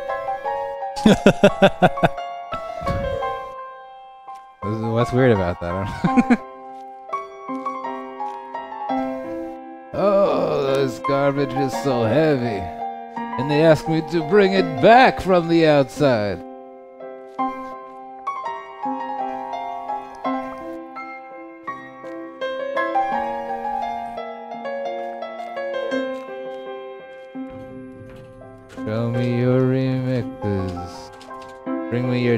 What's weird about that? Oh, this garbage is so heavy. And they asked me to bring it back from the outside.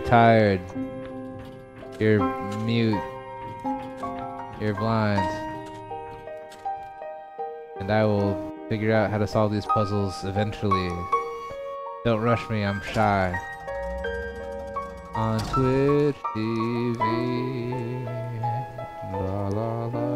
Tired. You're mute. You're blind. And I will figure out how to solve these puzzles eventually. Don't rush me, I'm shy. On Twitch T V. La la la.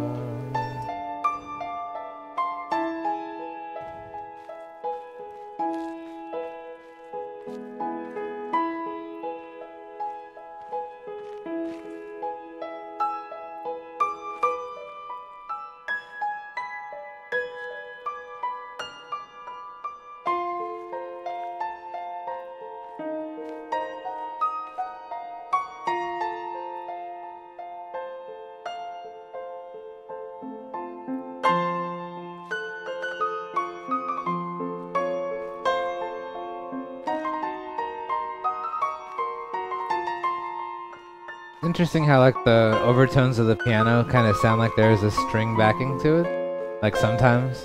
Interesting how like the overtones of the piano kind of sound like there's a string backing to it, like sometimes.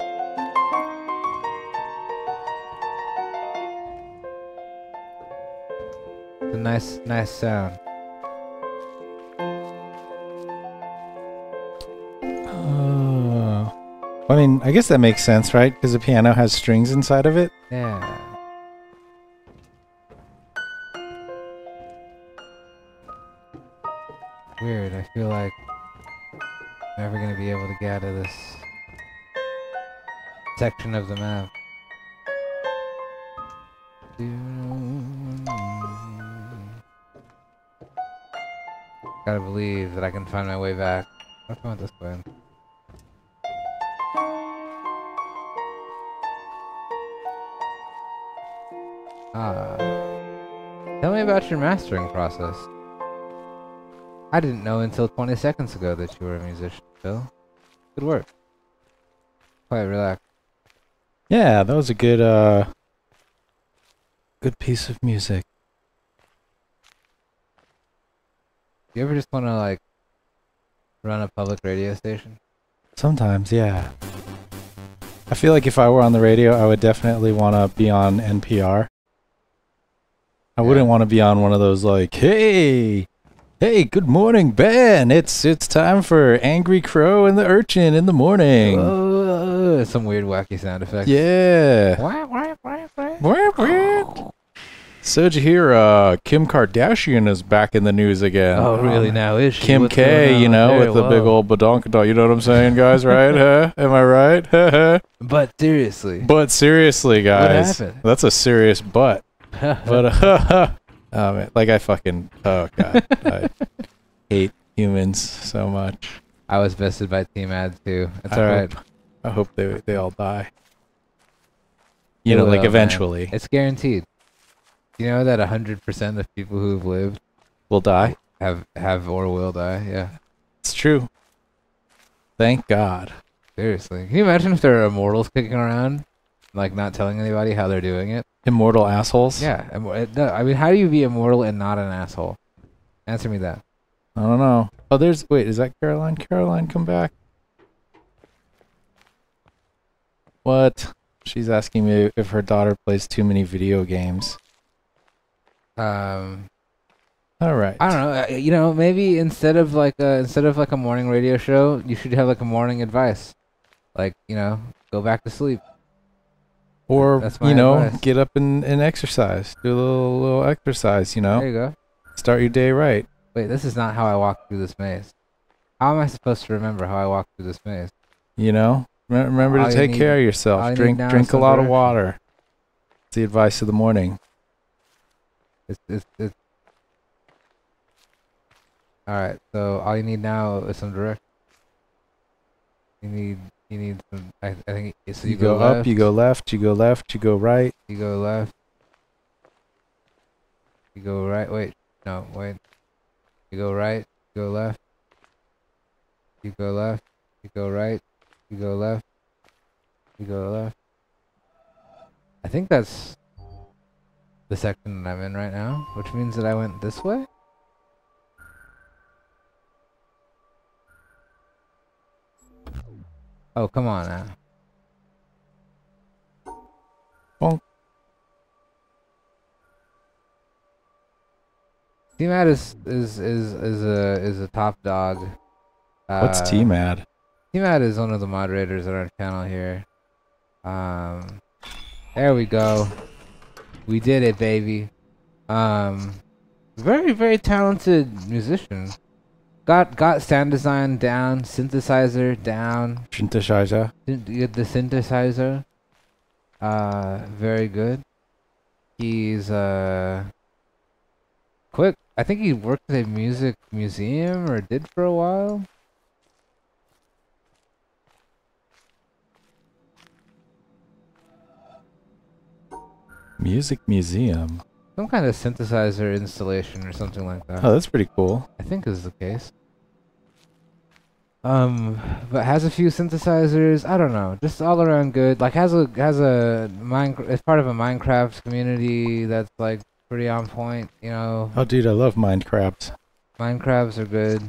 It's a nice, nice sound. Oh, I mean, I guess that makes sense, right? Because the piano has strings inside of it. Yeah. Weird, I feel like I'm never gonna be able to get out of this section of the map. Gotta believe that I can find my way back. What if I went this way? Ah. Tell me about your mastering process. I didn't know until twenty seconds ago that you were a musician, Phil. Good work. Quite relaxed. Yeah, that was a good, uh... good piece of music. You ever just want to, like, run a public radio station? Sometimes, yeah. I feel like if I were on the radio, I would definitely want to be on N P R. I yeah. wouldn't want to be on one of those, like, hey, hey, good morning, Ben. It's it's time for Angry Crow and the Urchin in the morning. Uh, some weird, wacky sound effects. Yeah. So did you hear uh, Kim Kardashian is back in the news again? Oh, really? Um, now is she? Kim What's K, you know, with the well. big old badonkadonk. You know what I'm saying, guys, right? Huh? Am I right? But seriously. But seriously, guys. What happened? That's a serious butt. But, uh, oh, man. Like, I fucking, oh, God. I hate humans so much. I was vested by Team Ad, too. That's all right. I hope they, they all die. You know, like, eventually. It's guaranteed. You know that one hundred percent of people who've lived will die? Have have or will die, yeah. It's true. Thank God. Seriously. Can you imagine if there are immortals kicking around, like not telling anybody how they're doing it? Immortal assholes? Yeah. I mean, how do you be immortal and not an asshole? Answer me that. I don't know. Oh, there's... Wait, is that Caroline? Caroline, come back. What? She's asking me if her daughter plays too many video games. Um, all right. I don't know. You know, maybe instead of like a, instead of like a morning radio show, you should have like a morning advice, like, you know, go back to sleep, or That's my you know, advice. Get up and, and exercise, do a little little exercise. You know, there you go. Start your day right. Wait, this is not how I walked through this maze. How am I supposed to remember how I walked through this maze? You know, re remember all to take need, care of yourself. Drink drink a lot of water. It's the advice of the morning. It's, it's, it's. Alright, so all you need now is some direction. You need, you need some, I, I think, so you, you go, go up, you go left, you go left, you go right. You go left. You go right, wait, no, wait. You go right, you go left. You go left, you go right, you go left. You go left. I think that's the section that I'm in right now, which means that I went this way? Oh, come on now. Bonk. T-Mad is is is is a is a top dog. Uh, What's T-Mad? T-Mad is one of the moderators on our channel here. Um, there we go. We did it, baby. Um, very, very talented musician. Got got sound design down, synthesizer down. Synthesizer. Get the synthesizer. Uh, very good. He's uh quick. I think he worked at a music museum or did for a while. Music museum. Some kind of synthesizer installation or something like that. Oh, that's pretty cool. I think is the case. Um, but has a few synthesizers. I don't know. Just all around good. Like has a has a Minecraft. It's part of a Minecraft community that's like pretty on point. You know. Oh, dude, I love Minecraft. Minecrafts are good.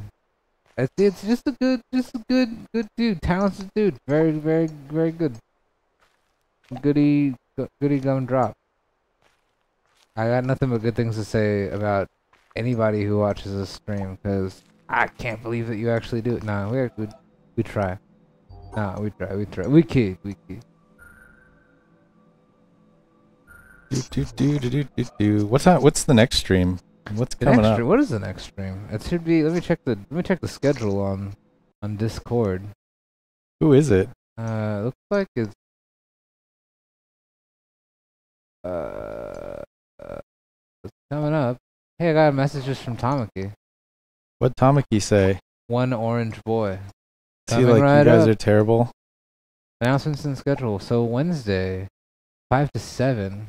It's it's just a good just a good good dude, talented dude. Very very very good. Goody goody gum drop. I got nothing but good things to say about anybody who watches this stream, because I can't believe that you actually do it. Nah, we we, we try. Nah, we try, we try. We kid, we kid. Do, do, do, do, do, do. What's that? What's the next stream? What's the coming next, up? What is the next stream? It should be. Let me check the. Let me check the schedule on on Discord. Who is it? Uh, looks like it's. Uh. Coming up. Hey, I got messages from Tamaki. What'd Tamaki say? One orange boy. See, like, right you guys up. Are terrible. Announcements and schedule. So Wednesday, five to seven,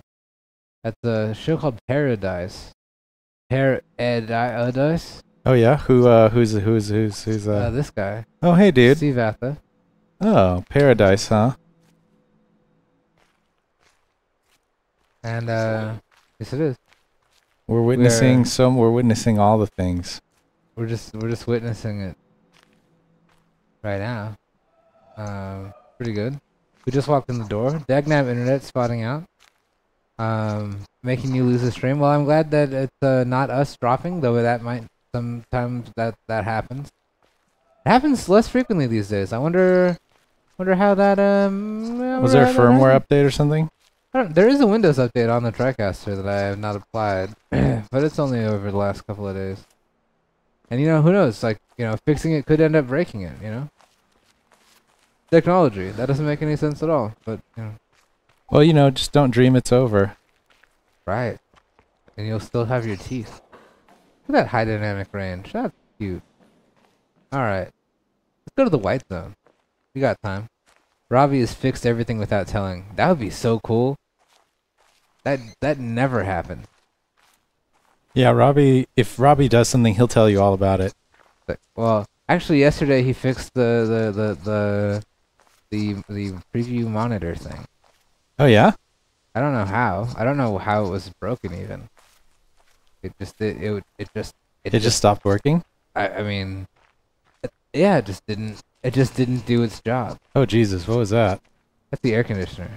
at the show called Paradise. Paradise? Oh, yeah? Who, uh, who's, who's, who's, who's, uh... uh this guy. Oh, hey, dude. Steve Atha. Oh, Paradise, huh? And, uh, yes, it is. We're witnessing we're, some. We're witnessing all the things. We're just we're just witnessing it right now. Um, pretty good. We just walked in the door. Dagnab internet spotting out. Um, making you lose the stream. Well, I'm glad that it's uh, not us dropping, though that might sometimes that that happens. It happens less frequently these days. I wonder wonder how that um was there a firmware update or something? I don't, there is a Windows update on the TriCaster that I have not applied, but it's only over the last couple of days. And you know, who knows? Like, you know, fixing it could end up breaking it, you know? Technology. That doesn't make any sense at all, but, you know. Well, you know, just don't dream it's over. Right. And you'll still have your teeth. Look at that high dynamic range. That's cute. Alright. Let's go to the white zone. We got time. Robbie has fixed everything without telling. That would be so cool. That that never happened. Yeah, Robbie, if Robbie does something, he'll tell you all about it. Well, actually yesterday he fixed the the the the the, the preview monitor thing. Oh yeah? I don't know how. I don't know how it was broken even. It just it it, it just it, it just, just stopped working? I I mean it, yeah, it just didn't it just didn't do its job. Oh Jesus, what was that? That's the air conditioner.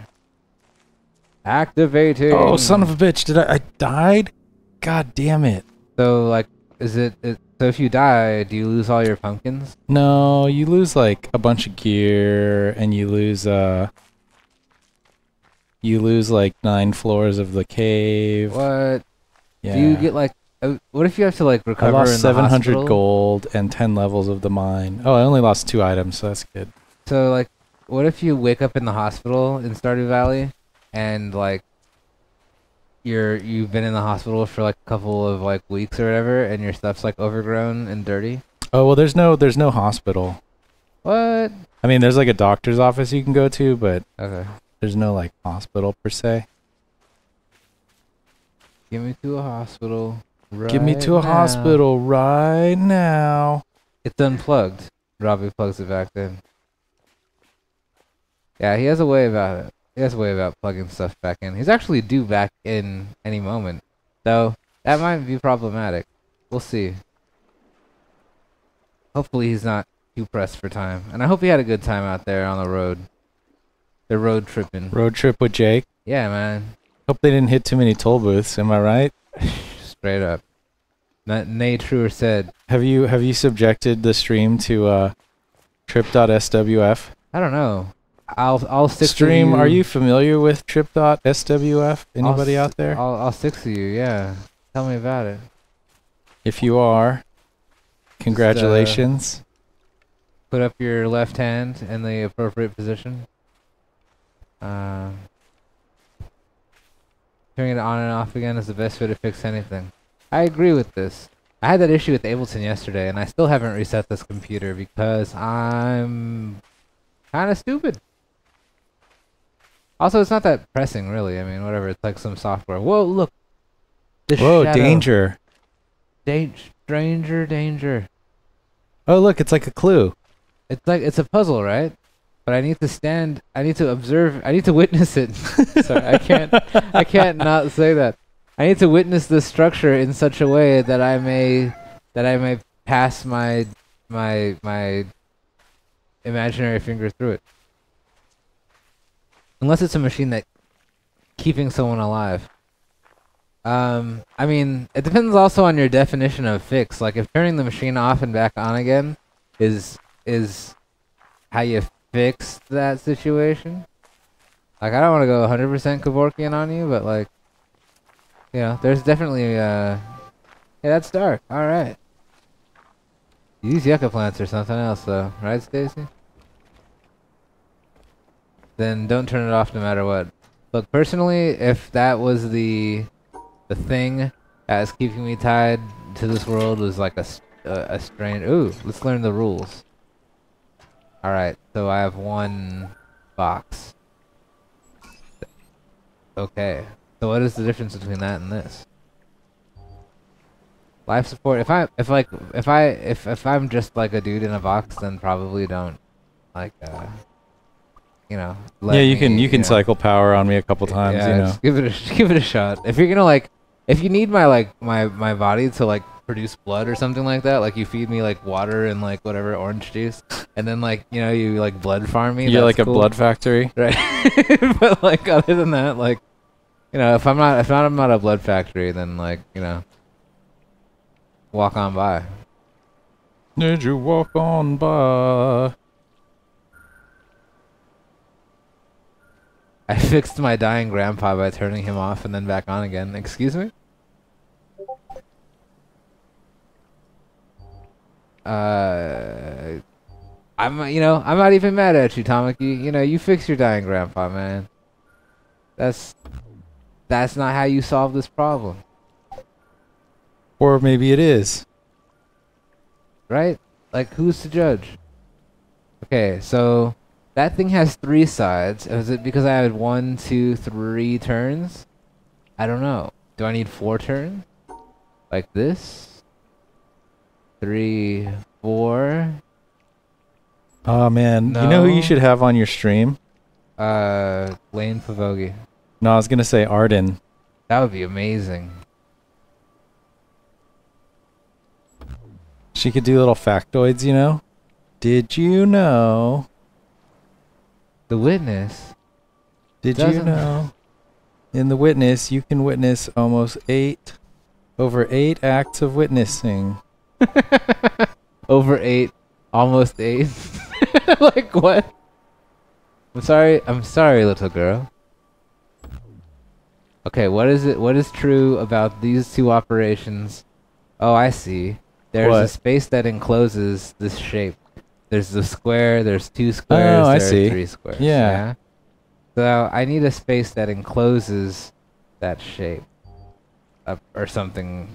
Activating. Oh son of a bitch, did I I died? God damn it. So, like, is it, it... So if you die, do you lose all your pumpkins? No, you lose, like, a bunch of gear, and you lose, uh... You lose, like, nine floors of the cave. What? Yeah. Do you get, like... Uh, what if you have to, like, recover in the hospital? I lost seven hundred gold and ten levels of the mine. Oh, I only lost two items, so that's good. So, like, what if you wake up in the hospital in Stardew Valley, and, like... You're, you've been in the hospital for like a couple of like weeks or whatever, and your stuff's like overgrown and dirty. Oh well, there's no there's no hospital. What? I mean, there's like a doctor's office you can go to, but okay. There's no like hospital per se. Give me to a hospital. Right Give me to a now. hospital right now. It's unplugged. Robbie plugs it back in. Yeah, he has a way about it. He has a way about plugging stuff back in. He's actually due back in any moment. Though, that might be problematic. We'll see. Hopefully he's not too pressed for time. And I hope he had a good time out there on the road. They're road tripping. Road trip with Jake? Yeah, man. Hope they didn't hit too many toll booths, am I right? Straight up. Not, nay, truer said. Have you, have you subjected the stream to uh, trip dot S W F? I don't know. I'll I'll stick stream. To you. Are you familiar with trip dot S W F? Anybody out there? I'll I'll stick to you. Yeah, tell me about it. If you are, congratulations. Just, uh, put up your left hand in the appropriate position. Uh, turning it on and off again is the best way to fix anything. I agree with this. I had that issue with Ableton yesterday, and I still haven't reset this computer because I'm kind of stupid. Also, it's not that pressing, really. I mean, whatever. It's like some software. Whoa, look. This Whoa, shadow. danger. Da stranger danger. Oh, look. It's like a clue. It's like, it's a puzzle, right? But I need to stand. I need to observe. I need to witness it. Sorry, I can't. I can't not say that. I need to witness this structure in such a way that I may, that I may pass my, my, my imaginary finger through it. Unless it's a machine that's keeping someone alive. Um, I mean, it depends also on your definition of fix. Like, if turning the machine off and back on again is is how you fix that situation. Like, I don't want to go one hundred percent Kevorkian on you, but like, you know, there's definitely uh, yeah, that's dark. All right. Use yucca plants or something else, though, right, Stacy? Then don't turn it off no matter what. Look, personally, if that was the the thing that was keeping me tied to this world was like a, a, a strain. Ooh, let's learn the rules. Alright, so I have one box. Okay, so what is the difference between that and this? Life support, if I, if like, if I, if, if I'm just like a dude in a box, then probably don't, like, uh... you know, let yeah, you me, can you can you know, cycle power on me a couple times. Yeah, you know, just give it a, give it a shot. If you're gonna like, if you need my like my my body to like produce blood or something like that. Like, you feed me like water and like whatever orange juice, and then like, you know, you like blood farm me. You're like cool. A blood factory, right? But like, other than that, like, you know, if I'm not if not I'm not a blood factory, then like, you know, walk on by. Did you walk on by? I fixed my dying grandpa by turning him off and then back on again. Excuse me? Uh, I'm, you know, I'm not even mad at you, Tamaki. You know, you fix your dying grandpa, man. That's, that's not how you solve this problem. Or maybe it is. Right? Like, who's to judge? Okay, so... that thing has three sides. Is it because I had one, two, three turns? I don't know. Do I need four turns? Like this? Three, four. Oh man, no. You know who you should have on your stream? Uh, Lane Pavogi. No, I was gonna say Arden. That would be amazing. She could do little factoids, you know? Did you know? The Witness. Did you know? In The Witness, you can witness almost eight, over eight acts of witnessing. Over eight, almost eight. Like what? I'm sorry. I'm sorry, little girl. Okay, what is it? What is true about these two operations? Oh, I see. There's what? A space that encloses this shape. There's the square, there's two squares, oh, I there see. Are three squares. Yeah. Yeah. So I need a space that encloses that shape. Uh, or something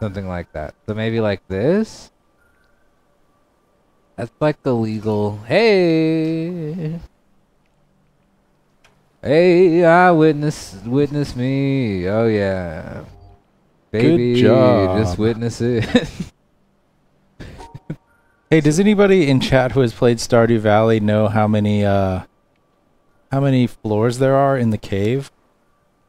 something like that. So maybe like this? That's like the legal... Hey! Hey, I witness, witness me. Oh yeah. Baby, good job. Just witness it. Hey, does anybody in chat who has played Stardew Valley know how many uh, how many floors there are in the cave?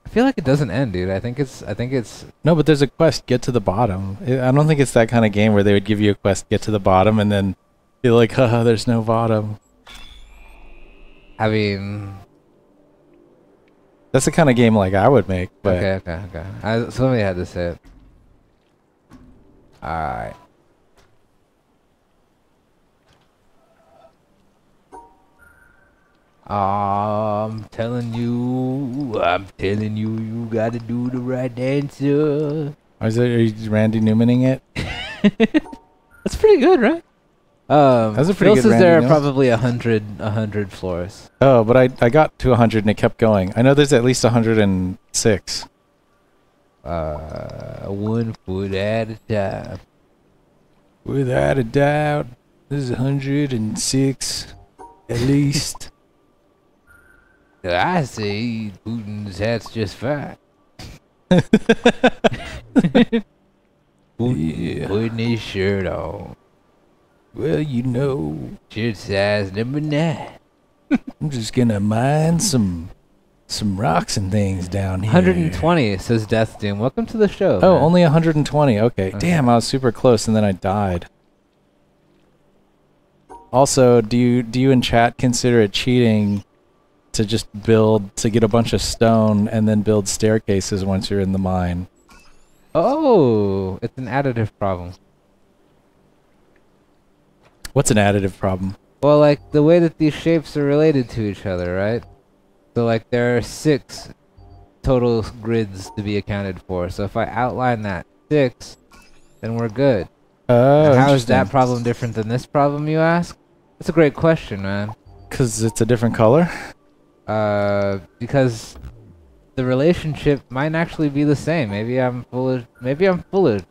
I feel like it doesn't end, dude. I think it's I think it's no, but there's a quest. Get to the bottom. I don't think it's that kind of game where they would give you a quest, get to the bottom, and then you're like, haha, there's no bottom. I mean, that's the kind of game like I would make. But okay, okay, okay. I, somebody had to say it. All right. I'm telling you, I'm telling you, you gotta do the right answer. Is it, are you Randy Newmaning it? That's pretty good, right? Um, That's a pretty good Randy there Newman. Are probably a hundred, a hundred floors. Oh, but I, I got to a hundred and it kept going. I know there's at least a hundred and six. Uh, one foot at a time. Without a doubt, there's a hundred and six, at least. I say Putin's hat's just fine. Putin, yeah. Putting his shirt on. Well, you know, shirt size number nine. I'm just gonna mine some some rocks and things down here. one hundred twenty says Death Doom. Welcome to the show. Oh, man. Only one hundred twenty. Okay. Okay. Damn, I was super close, and then I died. Also, do you do you in chat consider it cheating? To just build, to get a bunch of stone and then build staircases once you're in the mine. Oh, it's an additive problem. What's an additive problem? Well, like, the way that these shapes are related to each other, right? So, like, there are six total grids to be accounted for. So if I outline that six, then we're good. Oh, and how is that problem different than this problem, you ask? That's a great question, man. Because it's a different color? Uh, because the relationship might actually be the same. Maybe I'm full of, maybe I'm full of,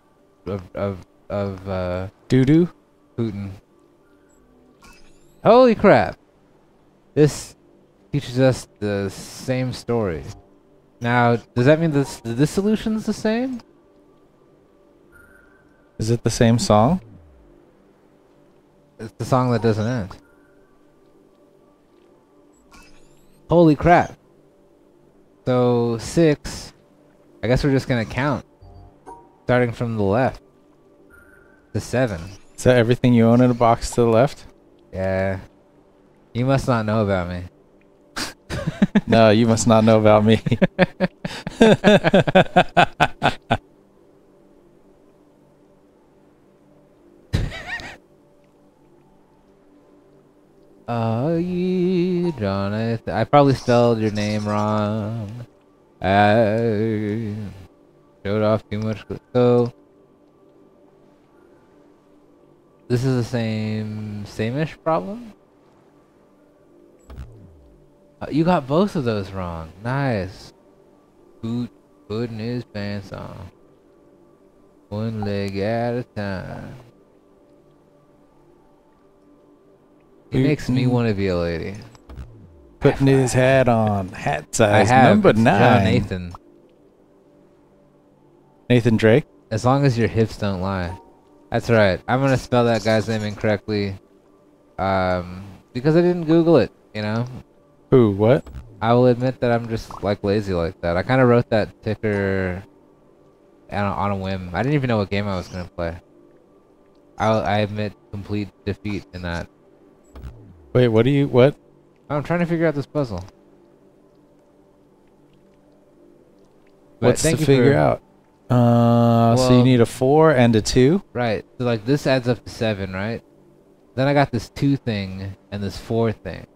of, of, of uh... doo-doo? Putin. Holy crap! This teaches us the same story. Now, does that mean this, this solution's the same? Is it the same song? It's the song that doesn't end. Holy crap. So, six. I guess we're just gonna count. Starting from the left. The seven. So everything you own in a box to the left? Yeah. You must not know about me. No, you must not know about me. Oh, you, Jonathan. I probably spelled your name wrong. I showed off too much. So this is the same, same-ish problem? Uh, you got both of those wrong. Nice. Boot, putting his pants on. One leg at a time. He makes me want to be a lady. Putting his hat on. Hat size I have, number nine. John Nathan. Nathan Drake? As long as your hips don't lie. That's right. I'm going to spell that guy's name incorrectly. Um, because I didn't Google it, you know? Who? What? I will admit that I'm just, like, lazy like that. I kind of wrote that ticker on a, on a whim. I didn't even know what game I was going to play. I'll, I admit complete defeat in that. Wait, what do you... what? I'm trying to figure out this puzzle. But What's to figure for, out? Uh, well, so you need a four and a two? Right. So, like, this adds up to seven, right? Then I got this two thing and this four thing.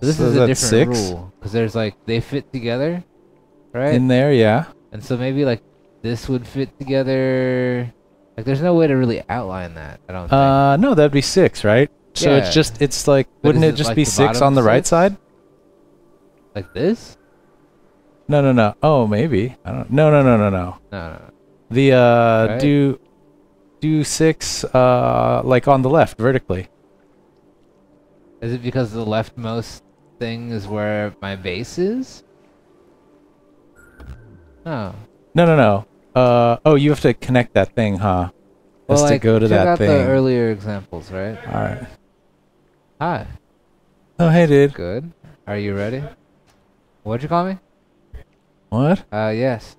So this so is a different six? Rule. Because there's, like, they fit together, right? In there, yeah. And so maybe, like, this would fit together... Like, there's no way to really outline that, I don't uh, think. Uh, no, that'd be six, right? So yeah. It's just, it's like, but wouldn't it, it just like be six on the six? Right side? Like this? No, no, no. Oh, maybe. I don't. No, no, no, no, no. No, no. The, uh, right. do, do six, uh, like on the left, vertically. Is it because the leftmost thing is where my base is? No. No, no, no. Uh, oh, you have to connect that thing, huh? Well, just like, to go to check that out thing. The earlier examples, right? All right. Hi. Oh, hey, dude. Good. Are you ready? What'd you call me? What? Uh, yes.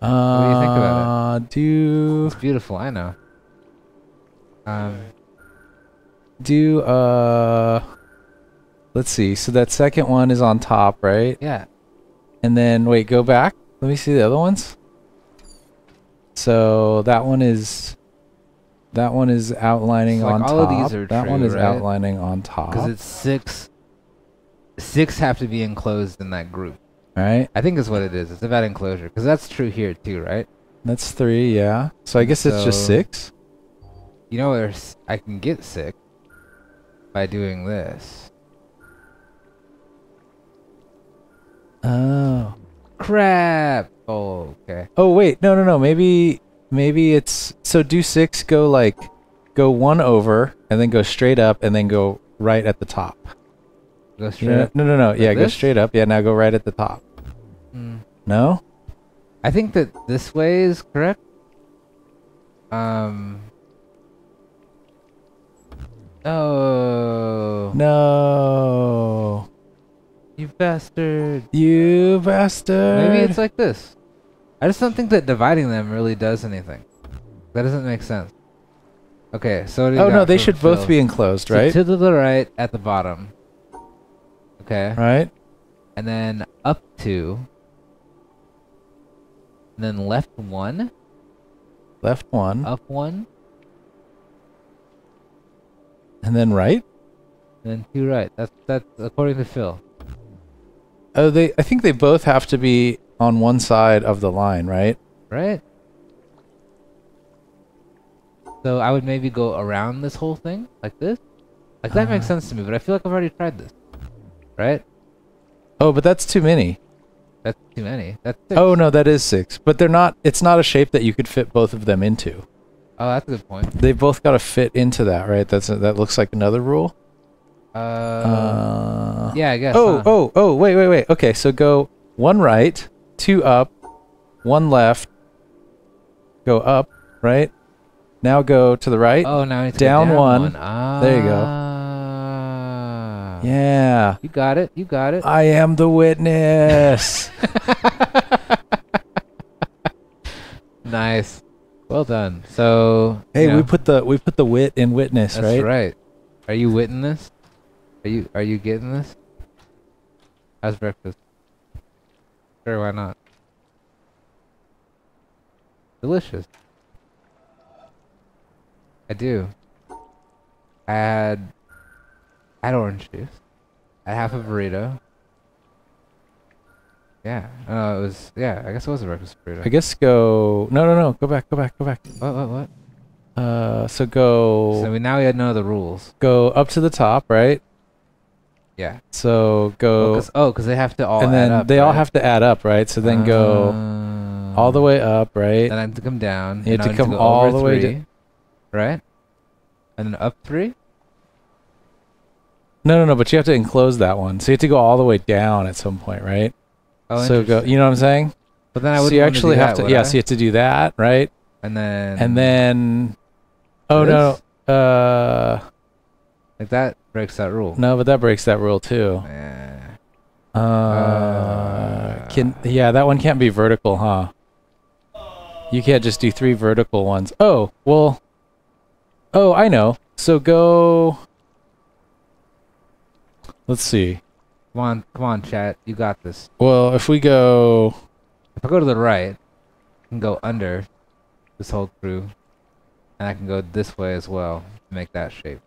Uh, what do you think about it? Do... It's beautiful, I know. Um... Do, uh... Let's see. So that second one is on top, right? Yeah. And then, wait, go back. Let me see the other ones. So that one is... That one is outlining so like on all top. All of these are that true, one is right? Outlining on top. Because it's six. Six have to be enclosed in that group. Right? I think is what it is. It's about enclosure. Because that's true here too, right? That's three, yeah. So I guess so, it's just six? You know, there's, I can get six by doing this. Oh. Crap! Oh, okay. Oh, wait. No, no, no. Maybe... Maybe it's... So do six, go like... Go one over, and then go straight up, and then go right at the top. Go straight yeah, up? No, no, no. Like yeah, this? Go straight up. Yeah, now go right at the top. Mm. No? I think that this way is correct. Um... Oh... No... You bastard. You bastard. Maybe it's like this. I just don't think that dividing them really does anything. That doesn't make sense. Okay, so what do you Oh, no, they should both be enclosed, right? So to the right at the bottom. Okay. Right. And then up two. And then left one. Left one. Up one. And then right? And then two right. That's, that's according to Phil. Oh, they. I think they both have to be... On one side of the line, right? Right. So I would maybe go around this whole thing, like this? Like, that uh, makes sense to me, but I feel like I've already tried this. Right? Oh, but that's too many. That's too many. That's six. Oh, no, that is six. But they're not, it's not a shape that you could fit both of them into. Oh, that's a good point. They both got to fit into that, right? That's a, that looks like another rule? Uh, uh yeah, I guess. Oh, huh? oh, oh, wait, wait, wait. Okay, so go one right... Two up, one left, go up, right? Now go to the right. Oh, now it's down, down one. one. Ah. There you go. Yeah. You got it. You got it. I am the witness. Nice. Well Well done. So hey, you know, we put the we put the wit in witness, that's right? That's right. Are you witting this? Are you are you getting this? How's breakfast? Sure, why not? Delicious. I do. I had I had orange juice. I had half a burrito. Yeah. Uh, it was. Yeah. I guess it was a breakfast burrito. I guess go. No, no, no. Go back. Go back. Go back. What? What? What? Uh. So go. So we now we had none of the rules. Go up to the top, right? Yeah. So go. Oh, because oh, they have to all. And then add up, they right? all have to add up, right? So then uh, go all the way up, right? Then I have to come down. You have to come to all the way down, right? And then up three. No, no, no. But you have to enclose that one, so you have to go all the way down at some point, right? Oh, so go, you know what I'm saying? But then I would. So you actually have that, to, yeah. I? So you have to do that, right? And then. And then. Oh this? no! Uh. Like that breaks that rule. No, but that breaks that rule too. Yeah. Uh, uh. Can yeah, that one can't be vertical, huh? You can't just do three vertical ones. Oh well. Oh, I know. So go. Let's see. Come on, come on, chat. You got this. Well, if we go... If I go to the right, I can go under this whole crew. And I can go this way as well to make that shape.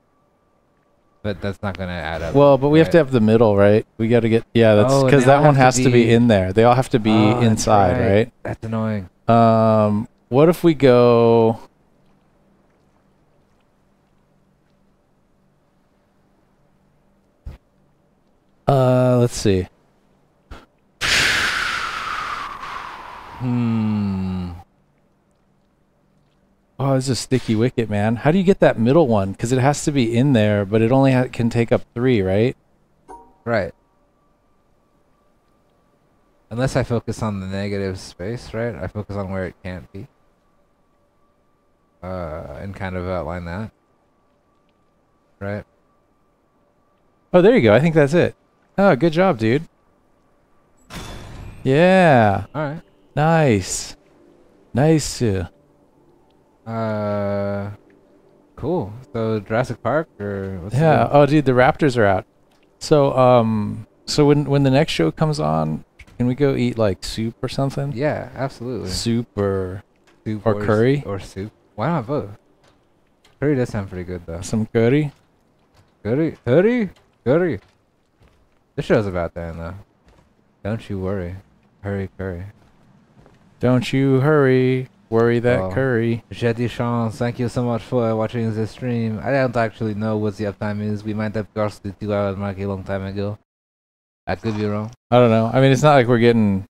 But that's not going to add up. Well, but we right? have to have the middle, right? We got to get... Yeah, that's because oh, that one has to be... to be in there. They all have to be oh, inside, right. right? That's annoying. Um, what if we go... Uh, let's see. Hmm. Oh, it's a sticky wicket, man. How do you get that middle one? Because it has to be in there, but it only ha can take up three, right? Right. Unless I focus on the negative space, right? I focus on where it can't be. Uh, and kind of outline that. Right? Oh, there you go. I think that's it. Oh, good job, dude. Yeah. All right. Nice. Nice. Uh, cool. So Jurassic Park or what's yeah. Oh, dude, the Raptors are out. So um, so when when the next show comes on, can we go eat like soup or something? Yeah, absolutely. Soup or soup or, or curry or soup. Why not both? Curry does sound pretty good though. Some curry. Curry, curry, curry. This show's about that, though. Don't you worry. Hurry, curry. Don't you hurry. Worry that oh. curry. Jetty Chan, thank you so much for watching this stream. I don't actually know what the uptime is. We might have crossed the two hour mark a long time ago. I could be wrong. I don't know. I mean, it's not like we're getting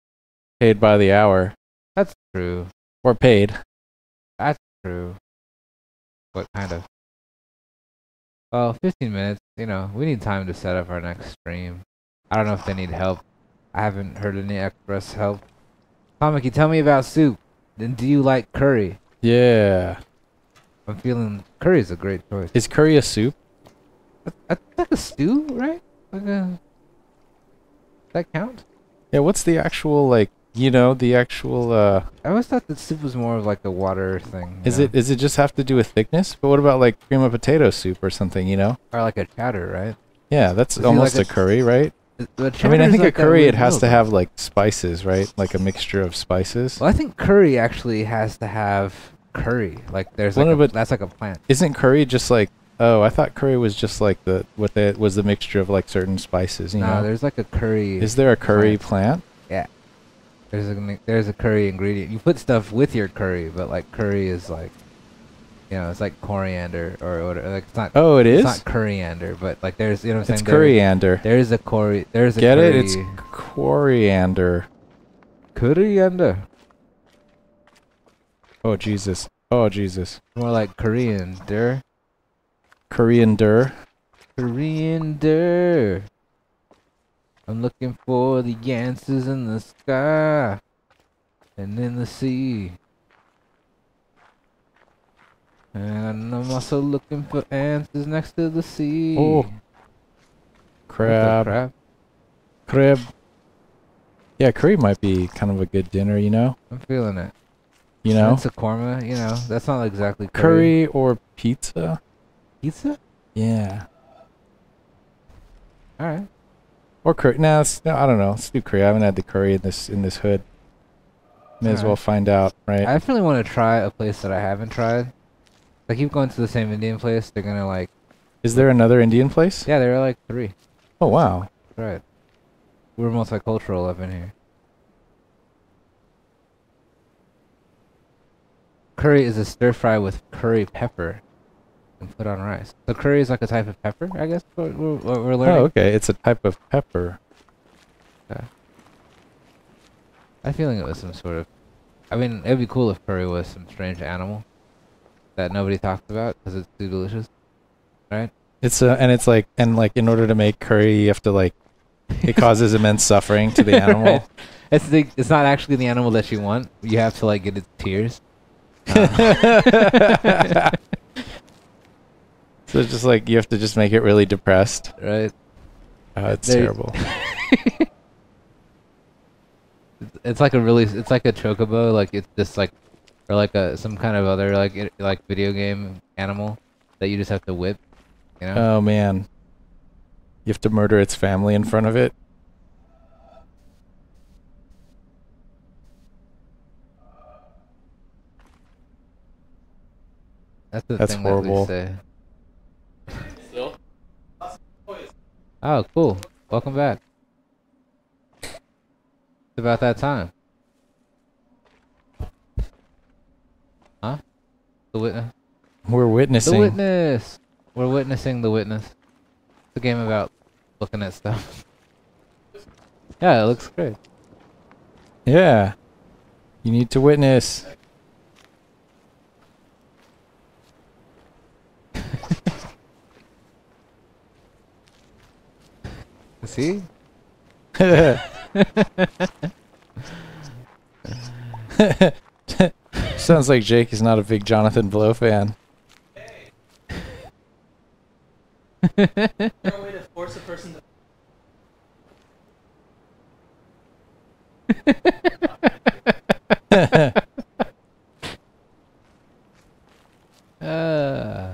paid by the hour. That's true. We're paid. That's true. What kind of? Well, fifteen minutes, you know, we need time to set up our next stream. I don't know if they need help. I haven't heard any express help. Kamiki, tell me about soup. Then do you like curry? Yeah. I'm feeling curry's a great choice. Is curry a soup? That's like a stew, right? Like a... Does that count? Yeah, what's the actual, like, you know, the actual, uh... I always thought that soup was more of like a water thing. Is know? it, is it just have to do with thickness? But what about like cream of potato soup or something, you know? Or like a chowder, right? Yeah, that's is almost like a, a curry, right? Is, I mean, I think like a curry, it has milk. to have like spices, right? Like a mixture of spices. Well, I think curry actually has to have curry. Like there's like a, that's like a plant. Isn't curry just like, oh, I thought curry was just like the, what they, was the mixture of like certain spices, you nah, know? There's like a curry. Is there a curry plant? plant? Yeah. There's a, there's a curry ingredient. You put stuff with your curry, but like curry is like, you know, it's like coriander or whatever. Like it's not. Oh, it it's is. It's not curryander, but like there's, you know, what I'm it's saying. It's coriander. There is a cori. There's a get curry. it. It's coriander. Coriander. Oh Jesus! Oh Jesus! More like coriander. Coriander. Coriander. I'm looking for the answers in the sky and in the sea. And I'm also looking for answers next to the sea. Oh. Crab. Crab. Crab. Yeah, curry might be kind of a good dinner, you know? I'm feeling it. You know, that's a korma. You know, that's not exactly curry. Curry or pizza. Pizza? Yeah. All right. Or curry? Nah, no, I don't know. Let's do curry. I haven't had the curry in this in this hood. May all as right. well find out, right? I definitely want to try a place that I haven't tried. If I keep going to the same Indian place, they're gonna like. Is there another Indian place? Yeah, there are like three. Oh wow! Right. We're multicultural up in here. Curry is a stir fry with curry pepper and put on rice. So curry is like a type of pepper, I guess, what we're, what we're learning. Oh, okay. It's a type of pepper. Okay. I'm feeling it was some sort of... I mean, it would be cool if curry was some strange animal that nobody talks about because it's too delicious, right? It's a, and it's like, and like in order to make curry, you have to like, it causes immense suffering to the animal. Right. It's the, it's not actually the animal that you want. You have to like get its tears. Uh. So it's just like you have to just make it really depressed, right? Oh, it's There's terrible. It's like a really, it's like a chocobo, like it's just like, or like a some kind of other like it, like video game animal that you just have to whip. You know? Oh man, you have to murder its family in front of it. That's, the That's thing horrible. That we say. Oh, cool. Welcome back. It's about that time. Huh? The Witness. We're witnessing. The Witness. We're witnessing The Witness. It's a game about looking at stuff. Yeah, it looks great. Yeah. You need to witness. See? Sounds like Jake is not a big Jonathan Blow fan. Hey. Is there a way to force a person to... uh.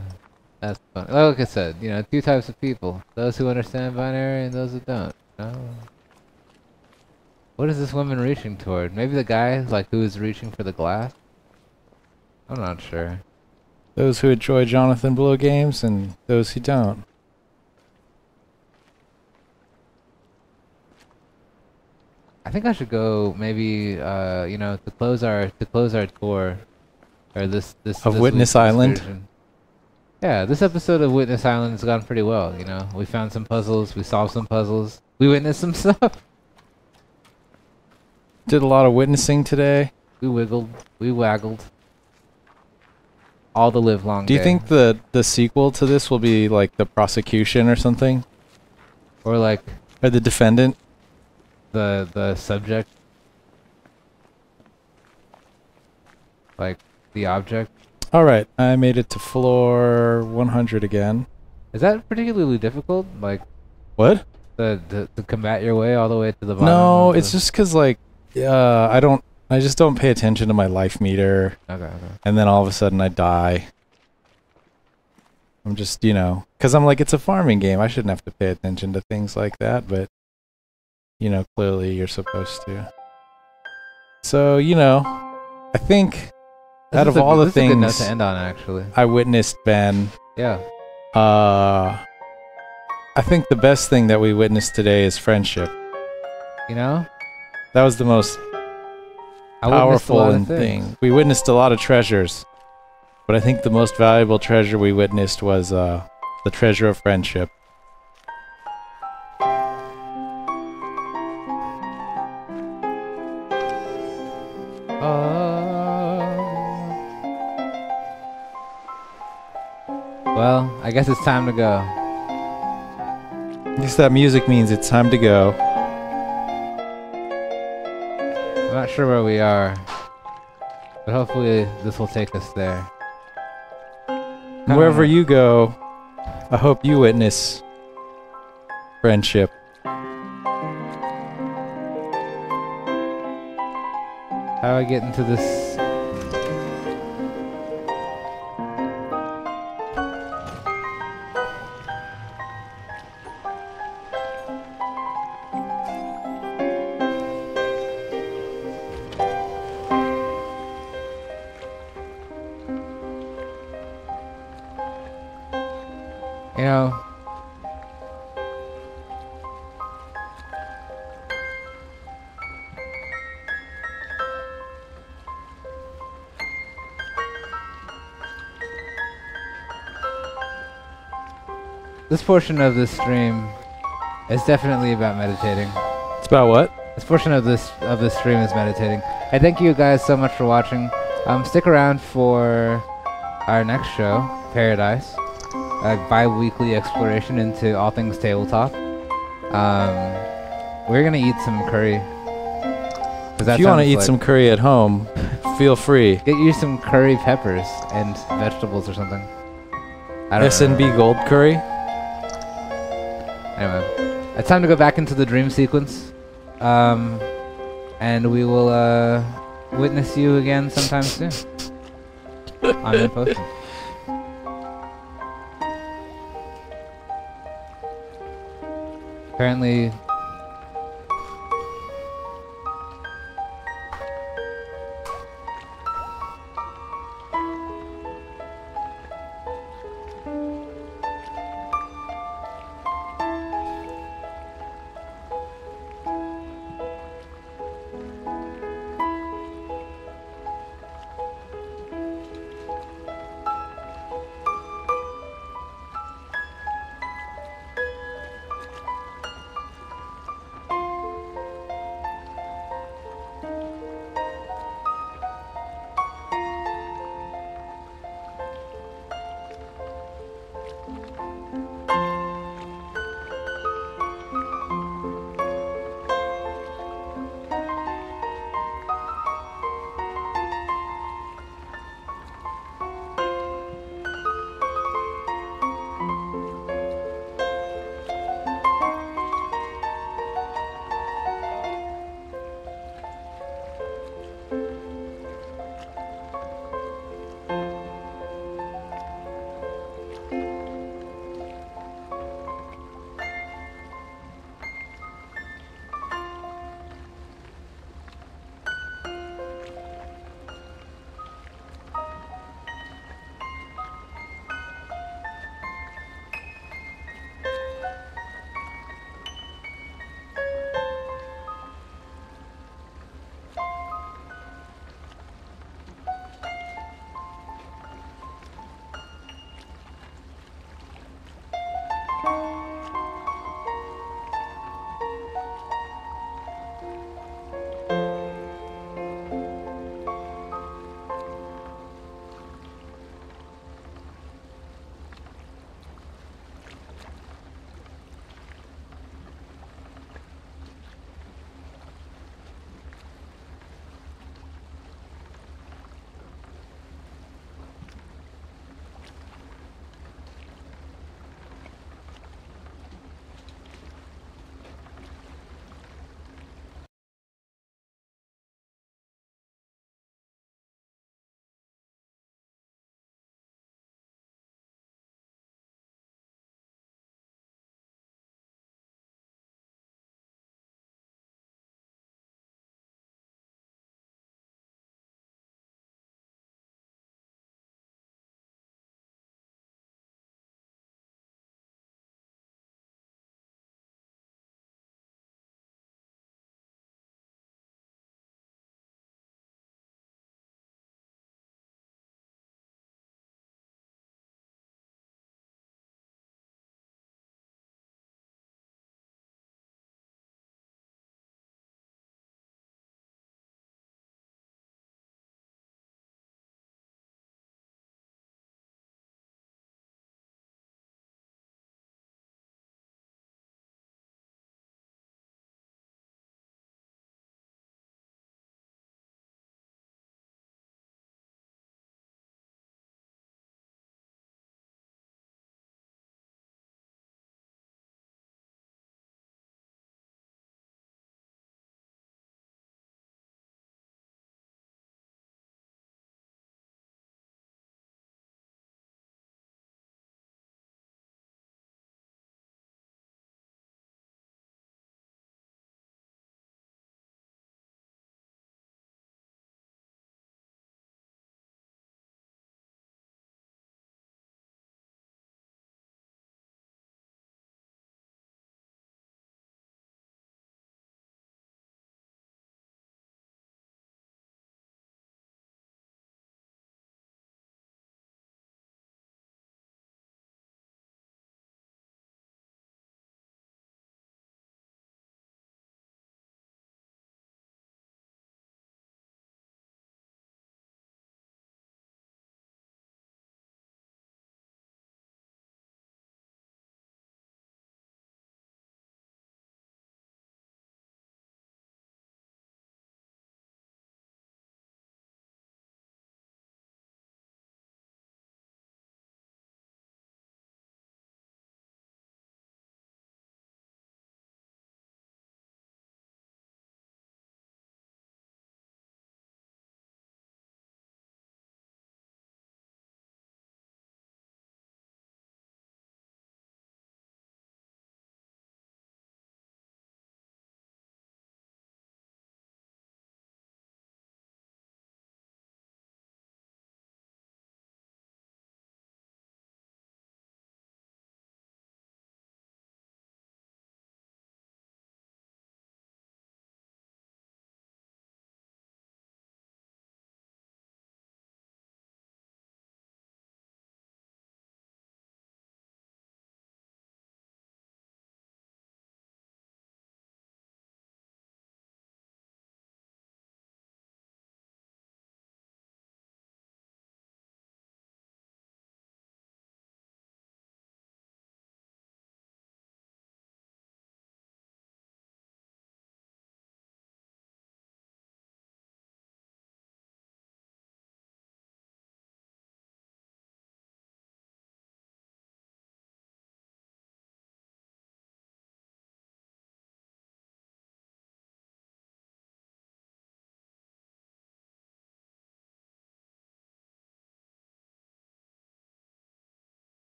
That's funny. Like I said, you know, two types of people. Those who understand binary and those that don't. Oh. What is this woman reaching toward? Maybe the guy, like, who is reaching for the glass? I'm not sure. Those who enjoy Jonathan Blow games and those who don't. I think I should go, maybe, uh, you know, to close our, to close our tour. Or this, this, Of this Witness Island? Excursion. Yeah, this episode of Witness Island has gone pretty well, you know. We found some puzzles, we solved some puzzles, we witnessed some stuff. Did a lot of witnessing today. We wiggled, we waggled. All the live long Do you day. think the, the sequel to this will be like the prosecution or something? Or like... Or the defendant? The, the subject? Like, the object? Alright, I made it to floor one hundred again. Is that particularly difficult? Like, what? The, the, to combat your way all the way to the bottom? No, it's just because, like, uh, I don't, I just don't pay attention to my life meter. Okay, okay. And then all of a sudden I die. I'm just, you know, because I'm like, it's a farming game. I shouldn't have to pay attention to things like that, but, you know, clearly you're supposed to. So, you know, I think... Out of all the things to end on, actually, I witnessed, Ben. Yeah. Uh, I think the best thing that we witnessed today is friendship. You know? That was the most powerful thing. We witnessed a lot of treasures, but I think the most valuable treasure we witnessed was uh, the treasure of friendship. Well, I guess it's time to go. I guess that music means it's time to go. I'm not sure where we are, but hopefully this will take us there. Kinda Wherever you go, I hope you witness friendship. How do I get into this This portion of this stream is definitely about meditating. It's about what? This portion of this of this stream is meditating. I thank you guys so much for watching. Um, stick around for our next show, Paradise, a bi-weekly exploration into all things tabletop. Um, we're gonna eat some curry. If you want to eat like some curry at home, feel free. Get you some curry peppers and vegetables or something. I don't S N B know. Gold curry. Anyway, it's time to go back into the dream sequence, um, and we will uh, witness you again sometime soon. I'm in posting. Apparently.